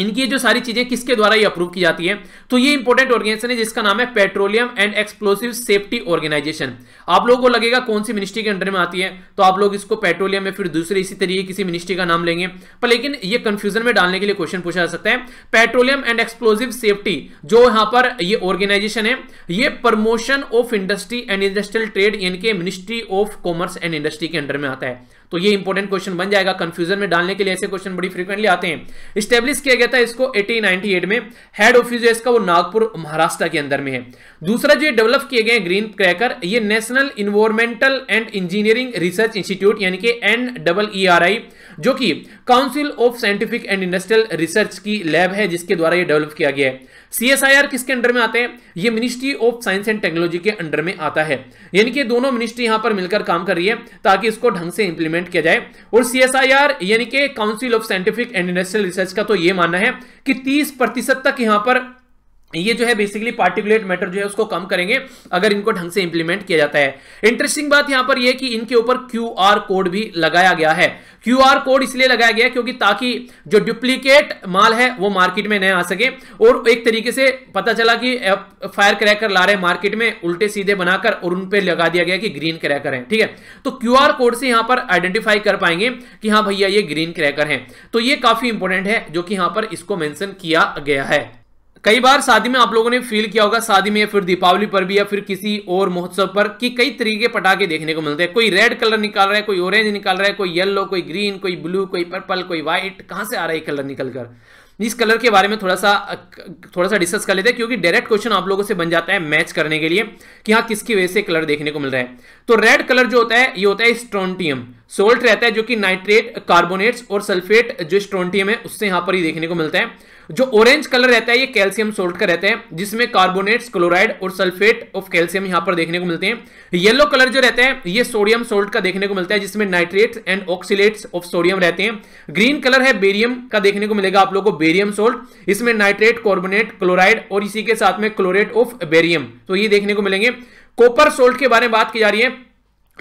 इनकी जो सारी चीजें किसके द्वारा ये अप्रूव की जाती है, तो ये इंपॉर्टेंट ऑर्गेनाइजेशन है जिसका नाम है petroleum and explosive safety organisation. आप लोगों को लगेगा कौन सी मिनिस्ट्री के अंडर में आती है, तो आप लोग इसको पेट्रोलियम में फिर दूसरे इसी तरीके किसी मिनिस्ट्री का नाम लेंगे, पर लेकिन ये कंफ्यूजन में डालने के लिए क्वेश्चन पूछा जा सकता है। पेट्रोलियम एंड एक्सप्लोसिव सेफ्टी जो यहाँ पर ये ऑर्गेनाइजेशन है, ये promotion of industry and industrial trade यानी कि ministry of commerce and industry के अंडर में आता है। तो ये इंपॉर्टेंट क्वेश्चन बन जाएगा, कंफ्यूजन में डालने के लिए ऐसे क्वेश्चन बड़ी फ्रीक्वेंटली आते हैं। स्टेब्लिश किया गया था इसको 1898 में, हेड ऑफिस इसका वो नागपुर महाराष्ट्र के अंदर में है। दूसरा जो डेवलप किए गए ग्रीन क्रैकर, ये national environmental and engineering research institute यानी कि NEERI, जो कि council of scientific and industrial research की लैब है जिसके द्वारा ये डेवलप किया गया है। CSIR किसके अंडर में आते हैं, ये ministry of science and technology के अंडर में आता है, यानी कि दोनों मिनिस्ट्री यहां पर मिलकर काम कर रही है ताकि इसको ढंग से इंप्लीमेंट किया जाए। और CSIR यानी कि council of scientific and industrial research का तो ये मानना है कि 30% तक यहां पर ये जो है बेसिकली पार्टिकुलेट मैटर जो है उसको कम करेंगे अगर इनको ढंग से इंप्लीमेंट किया जाता है। इंटरेस्टिंग बात यहां पर यह कि इनके ऊपर QR कोड भी लगाया गया है। QR कोड इसलिए लगाया गया है क्योंकि ताकि जो डुप्लीकेट माल है वो मार्केट में न आ सके, और एक तरीके से पता चला कि फायर क्रैकर ला रहे मार्केट में उल्टे सीधे बनाकर और उन पर लगा दिया गया कि ग्रीन क्रैकर है, ठीक है। तो QR कोड से यहां पर आइडेंटिफाई कर पाएंगे कि हाँ भैया ये ग्रीन क्रैकर है। तो ये काफी इंपॉर्टेंट है जो कि यहां पर इसको मेंशन किया गया है। कई बार शादी में आप लोगों ने फील किया होगा, शादी में या फिर दीपावली पर भी या फिर किसी और महोत्सव पर, कि कई तरीके के पटाखे देखने को मिलते हैं। कोई रेड कलर निकाल रहा है, कोई ऑरेंज निकाल रहा है, कोई येलो, कोई ग्रीन, कोई ब्लू, कोई पर्पल, कोई व्हाइट। कहां से आ रहा है कलर निकल कर? इस कलर के बारे में थोड़ा सा डिस्कस कर लेते हैं क्योंकि डायरेक्ट क्वेश्चन आप लोगों से बन जाता है मैच करने के लिए कि हाँ किसकी वजह से कलर देखने को मिल रहा है। तो रेड कलर जो होता है ये होता है स्ट्रोंटियम सोल्ट रहता है, जो कि नाइट्रेट, कार्बोनेट्स और सल्फेट जो स्ट्रोंटियम है उससे यहां पर ही देखने को मिलता है। जो ऑरेंज कलर रहता है ये कैल्शियम सोल्ट का रहता है, जिसमें कार्बोनेट्स, क्लोराइड और सल्फेट ऑफ कैल्शियम यहां पर देखने को मिलते हैं। येलो कलर जो रहता है ये सोडियम सोल्ट का देखने को मिलता है, जिसमें nitrates and oxalates of sodium रहते हैं। ग्रीन कलर है बेरियम का, देखने को मिलेगा आप लोगों को बेरियम सोल्ट, इसमें नाइट्रेट, कार्बोनेट, क्लोराइड और इसी के साथ में क्लोरेट ऑफ बेरियम, तो ये देखने को मिलेंगे। कॉपर सोल्ट के बारे में बात की जा रही है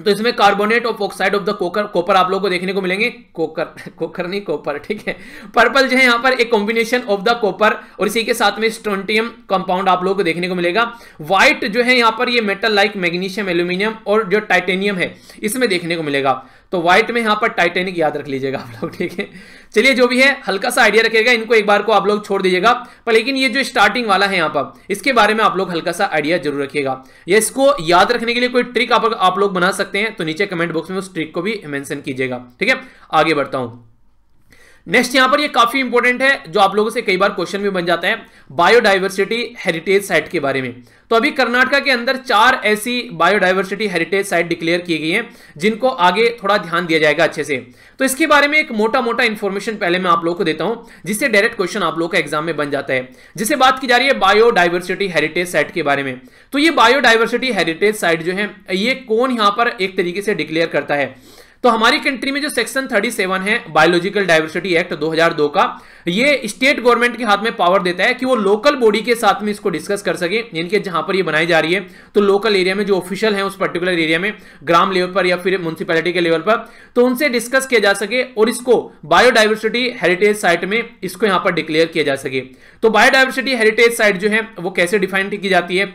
तो इसमें carbonate of oxide of the copper आप लोगों को देखने को मिलेंगे। कॉपर, ठीक है। पर्पल जो है यहाँ पर एक कॉम्बिनेशन ऑफ द कॉपर और इसी के साथ में स्ट्रोंटियम कंपाउंड आप लोगों को देखने को मिलेगा। व्हाइट जो है यहाँ पर ये मेटल लाइक मैग्नीशियम, एल्यूमिनियम और जो टाइटेनियम है इसमें देखने को मिलेगा। तो व्हाइट में यहाँ पर टाइटेनिक याद रख लीजिएगा आप लोग, ठीक है। चलिए जो भी है हल्का सा आइडिया रखिएगा, इनको एक बार को आप लोग छोड़ दीजिएगा, पर लेकिन ये जो स्टार्टिंग वाला है यहाँ पर इसके बारे में आप लोग हल्का सा आइडिया जरूर रखिएगा। या इसको याद रखने के लिए कोई ट्रिक आप लोग बना सकते हैं तो नीचे कमेंट बॉक्स में उस ट्रिक को भी मेंशन कीजिएगा, ठीक है। आगे बढ़ता हूं। नेक्स्ट यहां पर ये काफी इंपॉर्टेंट है जो आप लोगों से कई बार क्वेश्चन भी बन जाता है, बायोडाइवर्सिटी हेरिटेज साइट के बारे में। तो अभी कर्नाटका के अंदर 4 ऐसी बायोडाइवर्सिटी हेरिटेज साइट डिक्लेयर की गई हैं जिनको आगे थोड़ा ध्यान दिया जाएगा अच्छे से। तो इसके बारे में एक मोटा इंफॉर्मेशन पहले मैं आप लोगों को देता हूं जिससे डायरेक्ट क्वेश्चन आप लोगों का एग्जाम में बन जाता है। जिसे बात की जा रही है बायोडाइवर्सिटी हेरिटेज साइट के बारे में, तो ये बायोडाइवर्सिटी हेरिटेज साइट जो है ये कौन यहां पर एक तरीके से डिक्लेयर करता है? तो हमारी कंट्री में जो सेक्शन 37 है बायोलॉजिकल डाइवर्सिटी एक्ट 2002 का, ये स्टेट गवर्नमेंट के हाथ में पावर देता है कि वो लोकल बॉडी के साथ में इसको डिस्कस कर सके, यानी कि जहां पर ये बनाई जा रही है तो लोकल एरिया में जो ऑफिशियल है उस पर्टिकुलर एरिया में, ग्राम लेवल पर या फिर म्यूनसिपैलिटी के लेवल पर, तो उनसे डिस्कस किया जा सके और इसको बायोडाइवर्सिटी हेरिटेज साइट में इसको यहां पर डिक्लेयर किया जा सके। तो बायोडाइवर्सिटी हेरिटेज साइट जो है वो कैसे डिफाइन की जाती है?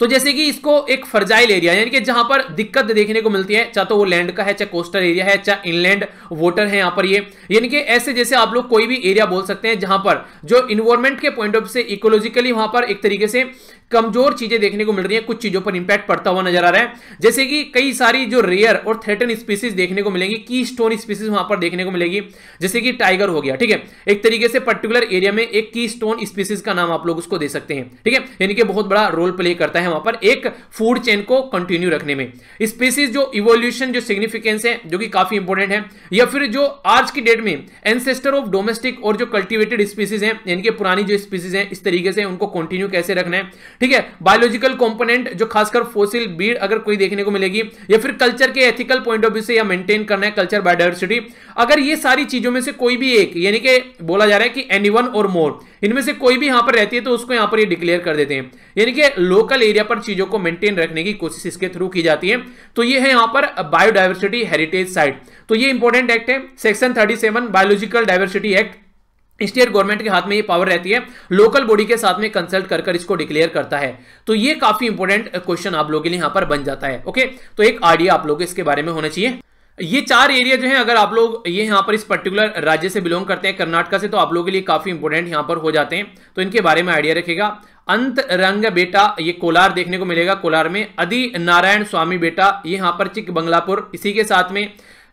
तो जैसे कि इसको एक फर्जाइल एरिया यानी कि जहां पर दिक्कत देखने को मिलती है, चाहे तो वो लैंड का है, चाहे कोस्टल एरिया है, चाहे इनलैंड वाटर है यहां पर ये, यानी कि ऐसे जैसे आप लोग कोई भी एरिया बोल सकते हैं जहां पर जो इन्वायरमेंट के पॉइंट ऑफ से इकोलॉजिकली वहां पर एक तरीके से कमजोर चीजें देखने को मिल रही है, कुछ चीजों पर इंपैक्ट पड़ता हुआ नजर आ रहा है। जैसे कि कई सारी जो रेयर और थ्रेटन स्पीसीज देखने को मिलेंगी, की स्टोन स्पीसीज वहां पर देखने को मिलेगी, जैसे कि टाइगर हो गया, ठीक है। एक तरीके से पर्टिकुलर एरिया में एक की स्टोन स्पीसीज का नाम आप लोग उसको दे सकते हैं, ठीक है। यानी कि बहुत बड़ा रोल प्ले करता है वहां पर एक फूड चेन को कंटिन्यू रखने में। स्पीसीज जो इवोल्यूशन जो सिग्निफिकेंस है जो कि काफी इंपॉर्टेंट है, या फिर जो आज की डेट में एंसेस्टर ऑफ डोमेस्टिक और जो कल्टीवेटेड स्पीसीज हैं यानी कि पुरानी जो स्पीसीज हैं इस तरीके से उनको कंटिन्यू कैसे रखना है, ठीक है। बायोलॉजिकल कंपोनेंट जो खासकर फॉसिल बीड अगर कोई देखने को मिलेगी, या फिर कल्चर के एथिकल पॉइंट ऑफ व्यू से या मेंटेन करना है कल्चर बायोडाइवर्सिटी, अगर ये सारी चीजों में से कोई भी एक यानी कि बोला जा रहा है कि एनीवन और मोर, इनमें से कोई भी यहां पर रहती है तो उसको यहां पर ये डिक्लेयर कर देते हैं, यानी कि लोकल एरिया पर चीजों को मेंटेन रखने की कोशिश इसके थ्रू की जाती है। तो ये है यहां पर बायोडाइवर्सिटी हेरिटेज साइट। तो ये इंपॉर्टेंट एक्ट है section 37 biological diversity act. State government के हाथ में ये पावर रहती है, लोकल बॉडी के साथ में कंसल्ट कर इसको डिक्लेयर करता है। तो ये काफी इंपोर्टेंट क्वेश्चन आप लोगों के लिए यहां पर बन जाता है। ओके, तो एक आइडिया आप लोगों को इसके बारे में होना चाहिए। ये चार एरिया जो है, अगर आप लोग ये यहाँ पर इस पर्टिकुलर राज्य से बिलोंग करते हैं, कर्नाटका से, तो आप लोगों के लिए काफी इंपोर्टेंट यहाँ पर हो जाते हैं, तो इनके बारे में आइडिया रखेगा। अंत रंग बेटा ये कोलार देखने को मिलेगा, कोलार में आदि नारायण स्वामी बेटा ये यहाँ पर चिक बंगलापुर, इसी के साथ में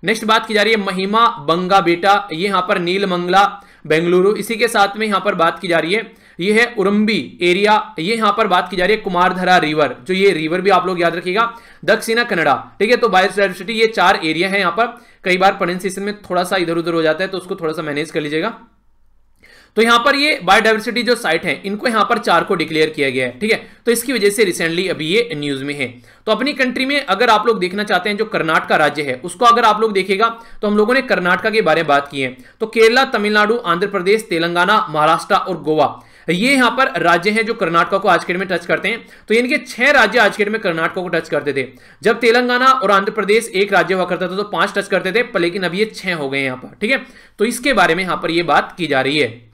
नेक्स्ट बात की जा रही है महिमा बंगा बेटा ये यहाँ पर नीलमंगला बेंगलुरु, इसी के साथ में यहाँ पर बात की जा रही है ये है उरम्बी एरिया, ये यहाँ पर बात की जा रही है कुमारधारा रिवर, जो ये रिवर भी आप लोग याद रखिएगा, दक्षिणा कन्नड़ा, ठीक है। तो बायोडाइवर्सिटी ये चार एरिया है, यहाँ पर कई बार प्रोनाउंसिएशन में थोड़ा सा इधर उधर हो जाता है, तो उसको थोड़ा सा मैनेज कर लीजिएगा। तो यहाँ पर ये बायोडाइवर्सिटी जो साइट है, इनको यहाँ पर चार को डिक्लेयर किया गया है, ठीक है। तो इसकी वजह से रिसेंटली अभी ये न्यूज में है। तो अपनी कंट्री में अगर आप लोग देखना चाहते हैं, जो कर्नाटका राज्य है उसको अगर आप लोग देखिएगा, तो हम लोगों ने कर्नाटका के बारे में बात की है। तो केरला, तमिलनाडु, आंध्र प्रदेश, तेलंगाना, महाराष्ट्र और गोवा, ये यहाँ पर राज्य हैं जो कर्नाटका को आज के डेट में टच करते हैं। तो इनके 6 राज्य आज के डेट में कर्नाटका को टच करते थे। जब तेलंगाना और आंध्र प्रदेश एक राज्य हुआ करता था तो 5 टच करते थे, पर लेकिन अब ये 6 हो गए यहाँ पर, ठीक है। तो इसके बारे में यहाँ पर ये बात की जा रही है।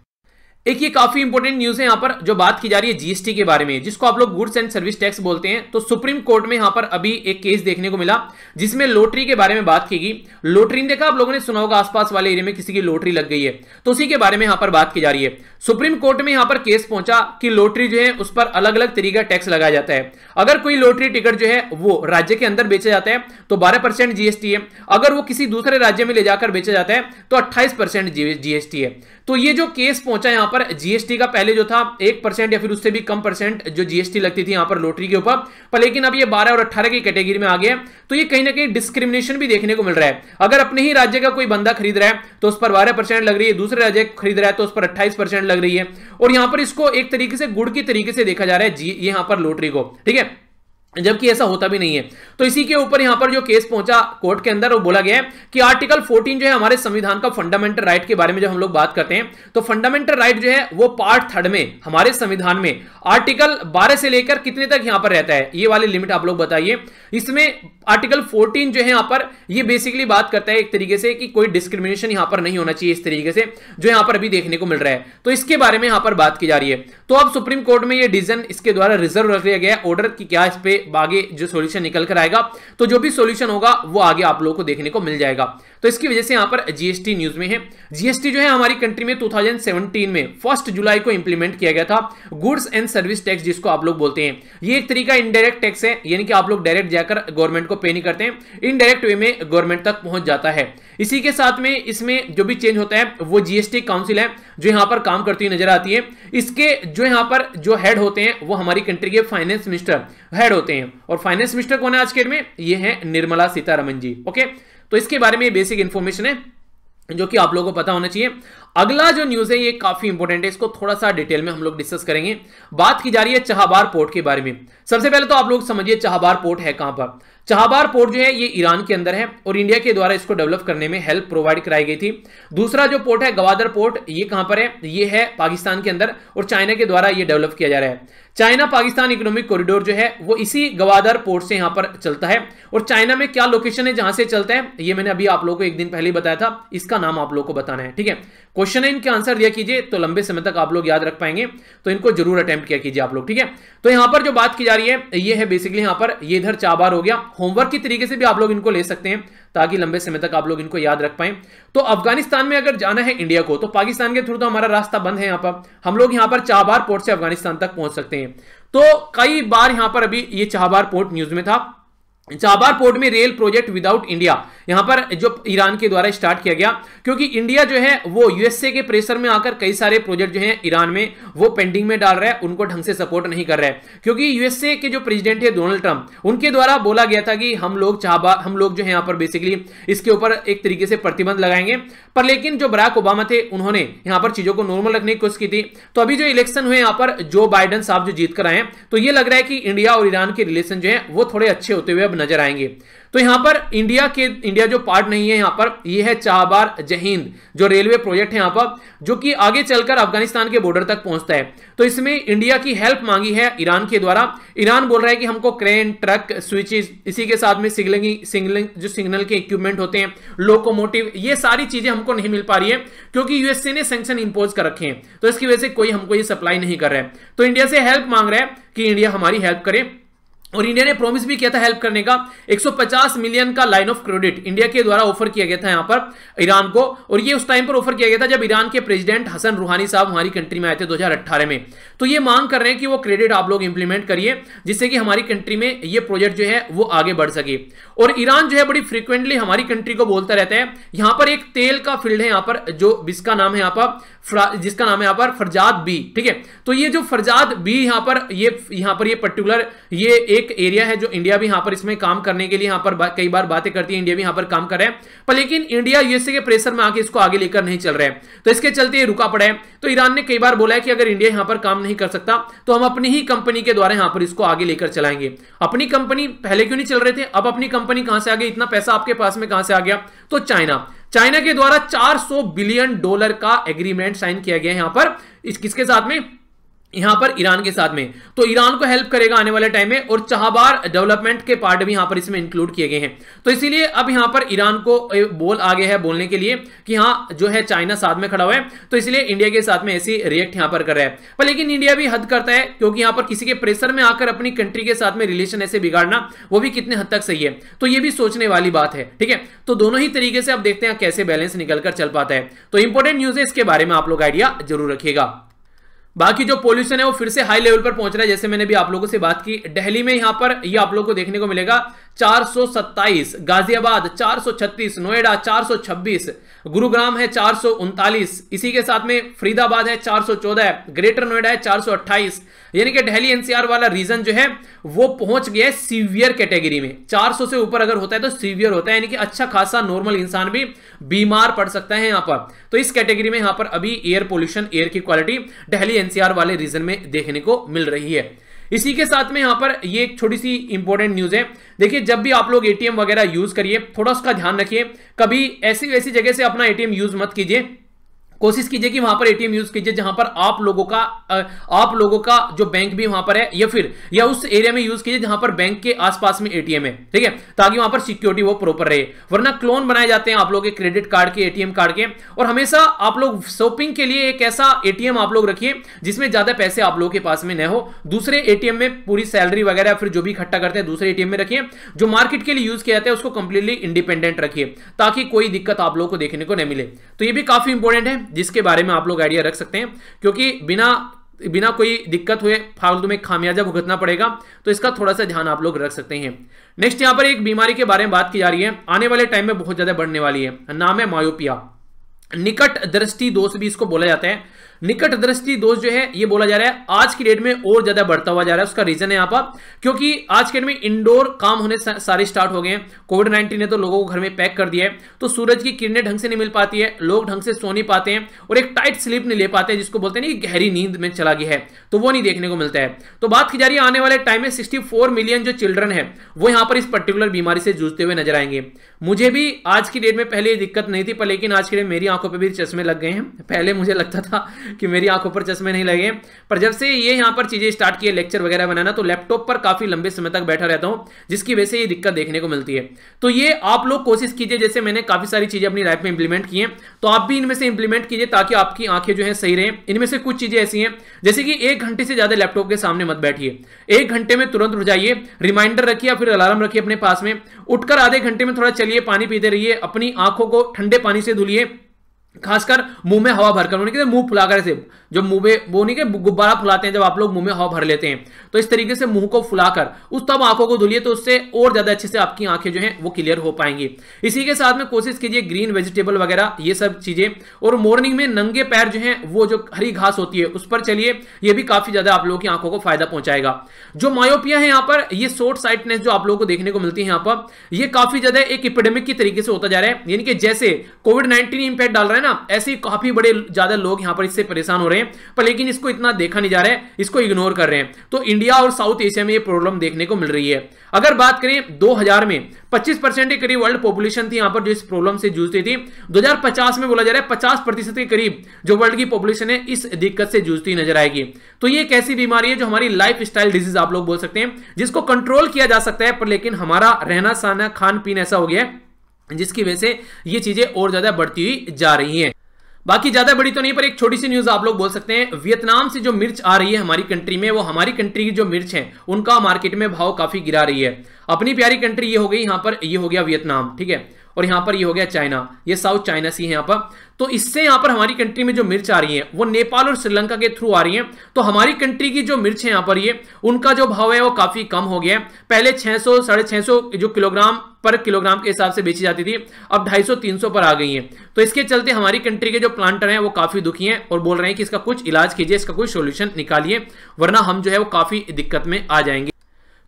एक ये काफी इंपोर्टेंट न्यूज है यहाँ पर जो बात की जा रही है जीएसटी के बारे में, जिसको आप लोग गुड्स एंड सर्विस टैक्स बोलते हैं। तो सुप्रीम कोर्ट में यहाँ पर अभी एक केस देखने को मिला जिसमें लॉटरी के बारे में बात की गई। लॉटरी ने देखा आप लोगों ने सुना होगा, आसपास वाले एरिया में किसी की लॉटरी लग गई है, तो उसी के बारे में यहाँ पर बात की जा रही है। सुप्रीम कोर्ट में यहाँ पर केस पहुंचा कि लॉटरी जो है उस पर अलग अलग तरीके का टैक्स लगाया जाता है। अगर कोई लॉटरी टिकट जो है वो राज्य के अंदर बेचा जाता है तो 12% जीएसटी है, अगर वो किसी दूसरे राज्य में ले जाकर बेचा जाता है तो 28% जीएसटी है। तो ये जो केस पहुंचा यहाँ पर, जीएसटी का पहले जो था 1% या फिर उससे भी कम परसेंट जो जीएसटी लगती थी यहाँ पर लॉटरी के ऊपर, पर लेकिन अब ये 12 और 18 की कैटेगरी में आ गया। तो ये कहीं ना कहीं डिस्क्रिमिनेशन भी देखने को मिल रहा है। अगर अपने ही राज्य का कोई बंदा खरीद रहा है तो उस पर 12% लग रही है, दूसरे राज्य खरीद रहा है तो उस पर 28% लग रही है, और यहाँ पर इसको एक तरीके से गुड़ की तरीके से देखा जा रहा है जी यहाँ पर लॉटरी को, ठीक है, जबकि ऐसा होता भी नहीं है। तो इसी के ऊपर यहाँ पर जो केस पहुंचा कोर्ट के अंदर, वो बोला गया है कि आर्टिकल 14 जो है हमारे संविधान का फंडामेंटल राइट के बारे में जब हम लोग बात करते हैं, तो फंडामेंटल राइट जो है वो पार्ट 3 में हमारे संविधान में आर्टिकल 12 से लेकर कितने तक यहाँ पर रहता है, ये वाली लिमिट आप लोग बताइए। इसमें आर्टिकल 14 जो है यहाँ पर ये बेसिकली बात करता है एक तरीके से कि कोई डिस्क्रिमिनेशन यहाँ पर नहीं होना चाहिए, इस तरीके से जो यहाँ पर अभी देखने को मिल रहा है। तो इसके बारे में यहाँ पर बात की जा रही है। तो अब सुप्रीम कोर्ट में ये डिसीजन इसके द्वारा रिजर्व रख लिया गया ऑर्डर की, क्या इस पे आगे जो सॉल्यूशन निकल कर आएगा, तो जो भी सॉल्यूशन होगा वो आगे आप लोगों को देखने को मिल जाएगा। तो इसकी वजह से यहाँ पर जीएसटी न्यूज में है। जीएसटी जो है हमारी कंट्री में 2017 में 1 जुलाई को इंप्लीमेंट किया गया था, गुड्स एंड सर्विस टैक्स जिसको आप लोग बोलते हैं। ये एक तरीका इनडायरेक्ट टैक्स है, यानी कि आप लोग डायरेक्ट जाकर गवर्नमेंट को पे नहीं करते हैं, इनडायरेक्ट वे में गवर्नमेंट तक पहुंच जाता है। इसी के साथ में इसमें जो भी चेंज होता है वो जीएसटी काउंसिल है जो यहाँ पर काम करती हुई नजर आती है। इसके जो यहाँ पर जो हेड होते हैं वो हमारी कंट्री के फाइनेंस मिनिस्टर हेड होते हैं, और फाइनेंस मिनिस्टर कौन है आज के डेट में, ये है निर्मला सीतारमण जी। ओके, तो इसके बारे में बेसिक इंफॉर्मेशन है जो कि आप लोगों को पता होना चाहिए। अगला जो न्यूज है ये काफी इंपॉर्टेंट है, इसको थोड़ा सा डिटेल में हम लोग डिस्कस करेंगे। बात की जा रही है चबहार पोर्ट के बारे में। सबसे पहले तो आप लोग समझिए चबहार पोर्ट है कहां पर। चबहार पोर्ट जो है ये ईरान के अंदर है और इंडिया के द्वारा इसको डेवलप करने में हेल्प प्रोवाइड कराई गई थी। दूसरा जो पोर्ट है गवादर पोर्ट, ये कहां पर है, ये है पाकिस्तान के अंदर और चाइना के द्वारा ये डेवलप किया जा रहा है। चाइना पाकिस्तान इकोनॉमिक कॉरिडोर जो है वो इसी गवादर पोर्ट से यहाँ पर चलता है, और चाइना में क्या लोकेशन है जहां से चलता है ये मैंने अभी आप लोगों को एक दिन पहले बताया था, इसका नाम आप लोगों को बताना है, ठीक है। क्वेश्चन है, इनके आंसर दिया कीजिए तो लंबे समय तक आप लोग याद रख पाएंगे, तो इनको जरूर अटेम्प्ट किया कीजिए आप लोग, ठीक है। तो यहाँ पर जो बात की जा रही है ये है बेसिकली यहाँ पर ये इधर चबहार हो गया। होमवर्क की तरीके से भी आप लोग इनको ले सकते हैं ताकि लंबे समय तक आप लोग इनको याद रख पाएं। तो अफगानिस्तान में अगर जाना है इंडिया को तो पाकिस्तान के थ्रू तो हमारा रास्ता बंद है, यहाँ पर हम लोग यहाँ पर चबहार पोर्ट से अफगानिस्तान तक पहुंच सकते हैं। तो कई बार यहाँ पर अभी ये चबहार पोर्ट न्यूज में था। चबहार पोर्ट में रेल प्रोजेक्ट विदाउट इंडिया यहां पर जो ईरान के द्वारा स्टार्ट किया गया, क्योंकि इंडिया जो है वो यूएसए के प्रेशर में आकर कई सारे प्रोजेक्ट जो हैं ईरान में वो पेंडिंग में डाल रहा है, उनको ढंग से सपोर्ट नहीं कर रहा है, क्योंकि यूएसए के जो प्रेसिडेंट है डोनाल्ड ट्रंप, उनके द्वारा बोला गया था कि हम लोग जो है यहाँ पर बेसिकली इसके ऊपर एक तरीके से प्रतिबंध लगाएंगे, पर लेकिन जो बराक ओबामा थे उन्होंने यहाँ पर चीजों को नॉर्मल रखने की कोशिश की थी। तो अभी जो इलेक्शन हुए यहाँ पर जो बाइडन साहब जो जीत कर आए हैं, तो ये लग रहा है कि इंडिया और ईरान के रिलेशन जो है वो थोड़े अच्छे होते हुए अब नजर आएंगे। तो यहाँ पर इंडिया जो पार्ट नहीं है यहाँ पर, ये है चाबहार जहिंद जो रेलवे प्रोजेक्ट है यहाँ पर, जो कि आगे चलकर अफगानिस्तान के बॉर्डर तक पहुंचता है। तो इसमें इंडिया की हेल्प मांगी है ईरान के द्वारा। ईरान बोल रहा है कि हमको क्रेन, ट्रक, स्विचेस, इसी के साथ में सिग्नल के इक्विपमेंट होते हैं, लोकोमोटिव, ये सारी चीजें हमको नहीं मिल पा रही है क्योंकि यूएसए ने सैंक्शन इंपोज कर रखे हैं। तो इसकी वजह से कोई हमको ये सप्लाई नहीं कर रहा है। तो इंडिया से हेल्प मांग रहा है कि इंडिया हमारी हेल्प करे, और इंडिया ने प्रॉमिस भी किया था हेल्प करने का। 150 मिलियन का लाइन ऑफ क्रेडिट इंडिया के द्वारा ऑफर किया गया था यहां पर ईरान को, और ये उस टाइम पर ऑफर किया गया था जब ईरान के प्रेसिडेंट हसन रूहानी साहब हमारी कंट्री में आए थे 2018 में। तो ये मांग कर रहे हैं कि वो क्रेडिट आप लोग इंप्लीमेंट करिए जिससे कि हमारी कंट्री में ये प्रोजेक्ट जो है वो आगे बढ़ सके। और ईरान जो है बड़ी फ्रिक्वेंटली हमारी कंट्री को बोलता रहता है। यहां पर एक तेल का फील्ड है यहां पर जो जिसका नाम है यहां पर फरजाद बी, ठीक है। तो ये जो फरजाद बी यहां पर ये पर्टिकुलर ये एक एरिया है जो इंडिया भी यहां पर इसमें काम करने के लिए यहां पर कई बार बातें करती है, इंडिया भी यहां पर काम कर रहा है, पर लेकिन इंडिया यूएसए के प्रेशर में आके इसको आगे लेकर नहीं चल रहा है। तो इसके चलते ये रुका पड़ा है। तो ईरान ने कई बार बोला है कि अगर इंडिया यहां पर काम नहीं कर सकता तो हम अपनी ही कंपनी के द्वारा यहां पर इसको आगे लेकर चलाएंगे। अपनी कंपनी पहले क्यों नहीं चल रहे थे, अब अपनी कंपनी कहां से आ गई, इतना पैसा आपके पास में कहां से आ गया? तो चाइना के द्वारा $400 बिलियन का एग्रीमेंट साइन किया गया है यहां पर, किसके साथ में, यहां पर ईरान के साथ में। तो ईरान को हेल्प करेगा आने वाले टाइम में। और चाबहार डेवलपमेंट के पार्ट भी यहां पर इसमें इंक्लूड किए गए हैं। तो इसीलिए अब यहां पर ईरान को बोल आ गया है बोलने के लिए कि हां जो है चाइना साथ में खड़ा हुआ है, तो इसलिए इंडिया के साथ में ऐसी रिएक्ट यहां पर कर रहा है। पर लेकिन इंडिया भी हद करता है क्योंकि यहां पर किसी के प्रेशर में आकर अपनी कंट्री के साथ में रिलेशन ऐसे बिगाड़ना वो भी कितने हद तक सही है, तो यह भी सोचने वाली बात है, ठीक है। तो दोनों ही तरीके से आप देखते हैं कैसे बैलेंस निकलकर चल पाता है। तो इंपॉर्टेंट न्यूज है, इसके बारे में आप लोग आइडिया जरूर रखिएगा। बाकी जो पोल्यूशन है वो फिर से हाई लेवल पर पहुंच रहा है, जैसे मैंने भी आप लोगों से बात की। दिल्ली में यहां पर ये आप लोगों को देखने को मिलेगा 427, गाजियाबाद 436, नोएडा 426, गुरुग्राम है 439, इसी के साथ में फरीदाबाद है 414, ग्रेटर नोएडा है 428, यानी कि दिल्ली एनसीआर वाला रीजन जो है वो पहुंच गया है सीवियर कैटेगरी में। 400 से ऊपर अगर होता है तो सीवियर होता है, यानी कि अच्छा खासा नॉर्मल इंसान भी बीमार पड़ सकता है यहां पर। तो इस कैटेगरी में यहां पर अभी एयर पोल्यूशन, एयर की क्वालिटी दिल्ली एनसीआर वाले रीजन में देखने को मिल रही है। इसी के साथ में यहां पर ये एक छोटी सी इंपॉर्टेंट न्यूज है। देखिए, जब भी आप लोग एटीएम वगैरह यूज करिए थोड़ा उसका ध्यान रखिए, कभी ऐसी वैसी जगह से अपना एटीएम यूज मत कीजिए। कोशिश कीजिए कि वहां पर एटीएम यूज कीजिए जहां पर आप लोगों का जो बैंक भी वहां पर है, या उस एरिया में यूज कीजिए जहां पर बैंक के आसपास में एटीएम है, ठीक है, ताकि वहां पर सिक्योरिटी वो प्रॉपर रहे। वरना क्लोन बनाए जाते हैं आप लोग के क्रेडिट कार्ड के, एटीएम कार्ड के। और हमेशा आप लोग शॉपिंग के लिए एक ऐसा एटीएम आप लोग रखिए जिसमें ज्यादा पैसे आप लोगों के पास में न हो। दूसरे एटीएम में पूरी सैलरी वगैरह फिर जो भी इकट्ठा करते हैं दूसरे एटीएम में रखिए। जो मार्केट के लिए यूज किया जाता है उसको कंप्लीटली इंडिपेंडेंट रखिए ताकि कोई दिक्कत आप लोग को देखने को न मिले। तो यह भी काफी इंपॉर्टेंट है जिसके बारे में आप लोग आइडिया रख सकते हैं, क्योंकि बिना कोई दिक्कत हुए फालतू में खामियाजा भुगतना पड़ेगा। तो इसका थोड़ा सा ध्यान आप लोग रख सकते हैं। नेक्स्ट, यहां पर एक बीमारी के बारे में बात की जा रही है, आने वाले टाइम में बहुत ज्यादा बढ़ने वाली है। नाम है मायोपिया, निकट दृष्टि दोष भी इसको बोला जाता है। निकट दृष्टि दोष जो है ये बोला जा रहा है आज की डेट में और ज्यादा बढ़ता हुआ जा रहा है। उसका रीजन है यहाँ पर क्योंकि आज के डेट में इंडोर काम होने सारे स्टार्ट हो गए हैं। कोविड-19 ने तो लोगों को घर में पैक कर दिया है, तो सूरज की किरणें ढंग से नहीं मिल पाती है, लोग ढंग से सो नहीं पाते हैं और एक टाइट स्लीप नहीं ले पाते हैं जिसको बोलते हैं ना, गहरी नींद में चला गया है, तो वो नहीं देखने को मिलता है। तो बात की जा रही है आने वाले टाइम में 64 मिलियन जो चिल्ड्रन है वो यहाँ पर इस पर्टिकुलर बीमारी से जूझते हुए नजर आएंगे। मुझे भी आज की डेट में पहले दिक्कत नहीं थी, पर लेकिन आज की डेट मेरी आंखों पर भी चश्मे लग गए हैं। पहले मुझे लगता था कि मेरी आंखों पर चश्मे नहीं लगे, पर जब से ये यहाँ पर चीजें स्टार्ट की है लेक्चर वगैरह बनाना, तो लैपटॉप पर काफी लंबे समय तक बैठा रहता हूं जिसकी वजह से ये दिक्कत देखने को मिलती है। तो ये आप लोग कोशिश कीजिए, जैसे मैंने काफी सारी चीजें अपनी लाइफ में इंप्लीमेंट की हैं, तो आप भी इनमें से इंप्लीमेंट कीजिए ताकि आपकी आंखें जो है सही रहे। इनमें से कुछ चीजें ऐसी हैं जैसे कि 1 घंटे से ज्यादा लैपटॉप के सामने मत बैठिए, 1 घंटे में तुरंत उठ जाइए, रिमाइंडर रखिए या फिर अलार्म रखिए अपने पास में। उठकर आधे घंटे में थोड़ा चलिए, पानी पीते रहिए, अपनी आंखों को ठंडे पानी से धुलिए, खासकर मुंह में हवा भरकर, उन्हें कहते मुंह फुलाकर, ऐसे जब मुंह में वो नहीं के गुब्बारा फुलाते हैं जब आप लोग मुंह में हवा भर लेते हैं, तो इस तरीके से मुंह को फुलाकर उस तब आंखों को धुलिए, तो उससे और ज्यादा अच्छे से आपकी आंखें जो हैं वो क्लियर हो पाएंगी। इसी के साथ में कोशिश कीजिए ग्रीन वेजिटेबल वगैरह ये सब चीजें, और मॉर्निंग में नंगे पैर जो है वो जो हरी घास होती है उस पर चलिए, यह भी काफी ज्यादा आप लोगों की आंखों को फायदा पहुंचाएगा। जो मायोपिया है यहाँ पर ये शॉर्ट साइटनेस जो आप लोगों को देखने को मिलती है यहाँ पर, यह काफी ज्यादा एक एपिडेमिक की तरीके से होता जा रहा है। यानी कि जैसे कोविड-19 इंपैक्ट डाल रहा है ना, ऐसे काफी बड़े ज्यादा लोग यहाँ पर इससे परेशान हो रहे हैं, पर लेकिन इसको इतना देखा नहीं जा रहा है, इसको इग्नोर कर रहे हैं। तो इंडिया और साउथ एशिया में ये प्रॉब्लम देखने को मिल रही है। अगर बात करें 2000 में 25% के करीब वर्ल्ड पॉपुलेशन थी यहाँ पर जो इस प्रॉब्लम से जूझती थी। 2050 में बोला जा रहा है 50% के करीब जो वर्ल्ड की पॉपुलेशन है इस दिक्कत से जूझती नजर आएगी। तो ये एक ऐसी बीमारी है जो हमारी लाइफ स्टाइल डिजीज आप लोग बोल सकते हैं, जिसको कंट्रोल किया जा सकता है, पर लेकिन हमारा रहना सहना खान पीन ऐसा हो गया है जिसकी वजह से ये चीजें और ज्यादा बढ़ती हुई जा रही हैं। बाकी ज्यादा बड़ी तो नहीं, पर एक छोटी सी न्यूज आप लोग बोल सकते हैं, वियतनाम से जो मिर्च आ रही है हमारी कंट्री में, वो हमारी कंट्री की जो मिर्च है उनका मार्केट में भाव काफी गिरा रही है। अपनी प्यारी कंट्री ये हो गई, यहाँ पर ये हो गया वियतनाम, ठीक है, और यहाँ पर ये हो गया चाइना, ये साउथ चाइना सी है यहाँ पर। तो इससे यहाँ पर हमारी कंट्री में जो मिर्च आ रही है वो नेपाल और श्रीलंका के थ्रू आ रही है। तो हमारी कंट्री की जो मिर्च है यहाँ पर, ये उनका जो भाव है वो काफी कम हो गया है। पहले 600 साढ़े 600 जो किलोग्राम पर किलोग्राम के हिसाब से बेची जाती थी, अब 250-300 पर आ गई है। तो इसके चलते हमारी कंट्री के जो प्लांटर हैं वो काफी दुखी हैं और बोल रहे हैं कि इसका कुछ इलाज कीजिए, इसका कोई सोल्यूशन निकालिए, वरना हम जो है वो काफी दिक्कत में आ जाएंगे।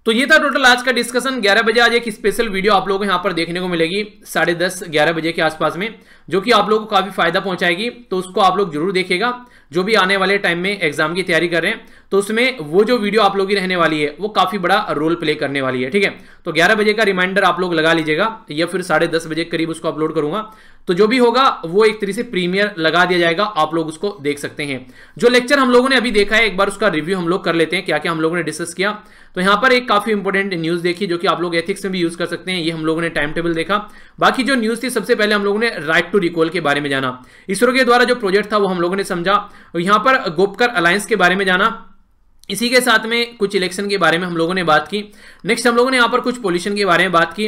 तो ये था टोटल आज का डिस्कशन। 11 बजे आज एक स्पेशल वीडियो आप लोगों को यहाँ पर देखने को मिलेगी, 10:30-11 बजे के आसपास में, जो कि आप लोगों को काफी फायदा पहुंचाएगी। तो उसको आप लोग जरूर देखिएगा। जो भी आने वाले टाइम में एग्जाम की तैयारी कर रहे हैं तो उसमें वो जो वीडियो आप लोग की रहने वाली है वो काफी बड़ा रोल प्ले करने वाली है, ठीक है। तो 11 बजे का रिमाइंडर आप लोग लगा लीजिएगा, या फिर 10:30 बजे करीब उसको अपलोड करूंगा। तो जो भी होगा वो एक तरह से प्रीमियर लगा दिया जाएगा, आप लोग उसको देख सकते हैं। जो लेक्चर हम लोगों ने अभी देखा है एक बार उसका रिव्यू हम लोग कर लेते हैं, क्या क्या हम लोगों ने डिस्कस किया। तो यहाँ पर एक काफी इंपॉर्टेंट न्यूज देखी जो कि आप लोग एथिक्स में भी यूज कर सकते हैं, ये हम लोगों ने टाइम टेबल देखा। बाकी जो न्यूज थी, सबसे पहले हम लोगों ने राइट टू रिकॉल के बारे में जाना, इसरो के द्वारा जो प्रोजेक्ट था वो हम लोगों ने समझा, यहाँ पर गुपकर अलायंस के बारे में जाना। इसी के साथ में कुछ इलेक्शन के बारे में हम लोगों ने बात की। नेक्स्ट हम लोगों ने यहाँ पर कुछ पोल्यूशन के बारे में बात की,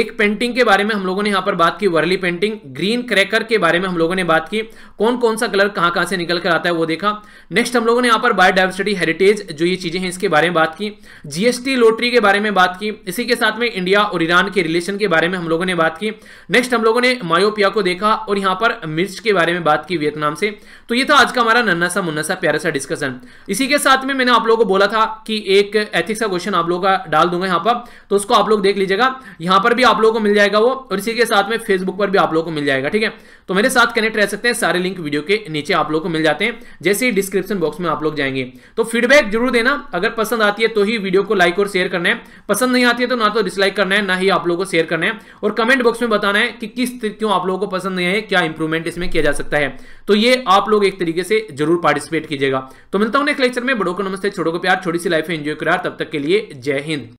एक पेंटिंग के बारे में हम लोगों ने यहाँ पर बात की, वर्ली पेंटिंग, ग्रीन क्रैकर के बारे में हम लोगों ने बात की, कौन कौन सा कलर कहाँ कहाँ से निकल कर आता है वो देखा। नेक्स्ट हम लोगों ने यहाँ पर बायोडाइवर्सिटी हेरिटेज जो ये चीज़ें हैं इसके बारे में बात की, GST लॉटरी के बारे में बात की। इसी के साथ में इंडिया और ईरान के रिलेशन के बारे में हम लोगों ने बात की। नेक्स्ट हम लोगों ने मायोपिया को देखा और यहाँ पर मिर्च के बारे में बात की वियतनाम से। तो ये था आज का हमारा नन्ना सा मुन्ना सा प्यारा सा डिस्कशन। इसी के साथ में मैंने आप लोगों को बोला था कि एक एथिक्स का क्वेश्चन आप लोगों का डाल दूंगा यहां पर, तो उसको आप लोग देख लीजिएगा, यहां पर भी आप लोगों को मिल जाएगा वो, और इसी के साथ में फेसबुक पर भी आप लोगों को मिल जाएगा, ठीक है। तो मेरे साथ कनेक्ट रह सकते हैं, सारे लिंक वीडियो के नीचे आप लोगों को मिल जाते हैं जैसे ही डिस्क्रिप्शन बॉक्स में आप लोग जाएंगे। तो फीडबैक जरूर देना, अगर पसंद आती है तो ही वीडियो को लाइक और शेयर करना है, पसंद नहीं आती है तो ना तो डिसलाइक करना है ना ही आप लोगों को शेयर करना है, और कमेंट बॉक्स में बताना है कि किस क्यों आप लोगों को पसंद नहीं है, क्या इंप्रूवमेंट इसमें किया जा सकता है। तो ये आप लोग एक तरीके से जरूर पार्टिसिपेट कीजिएगा। तो मिलता हूं नेक्स्ट लेक्चर में। बड़ों को नमस्ते, छोटों को प्यार, छोटी सी लाइफ एंजॉय करा, तब तक के लिए जय हिंद।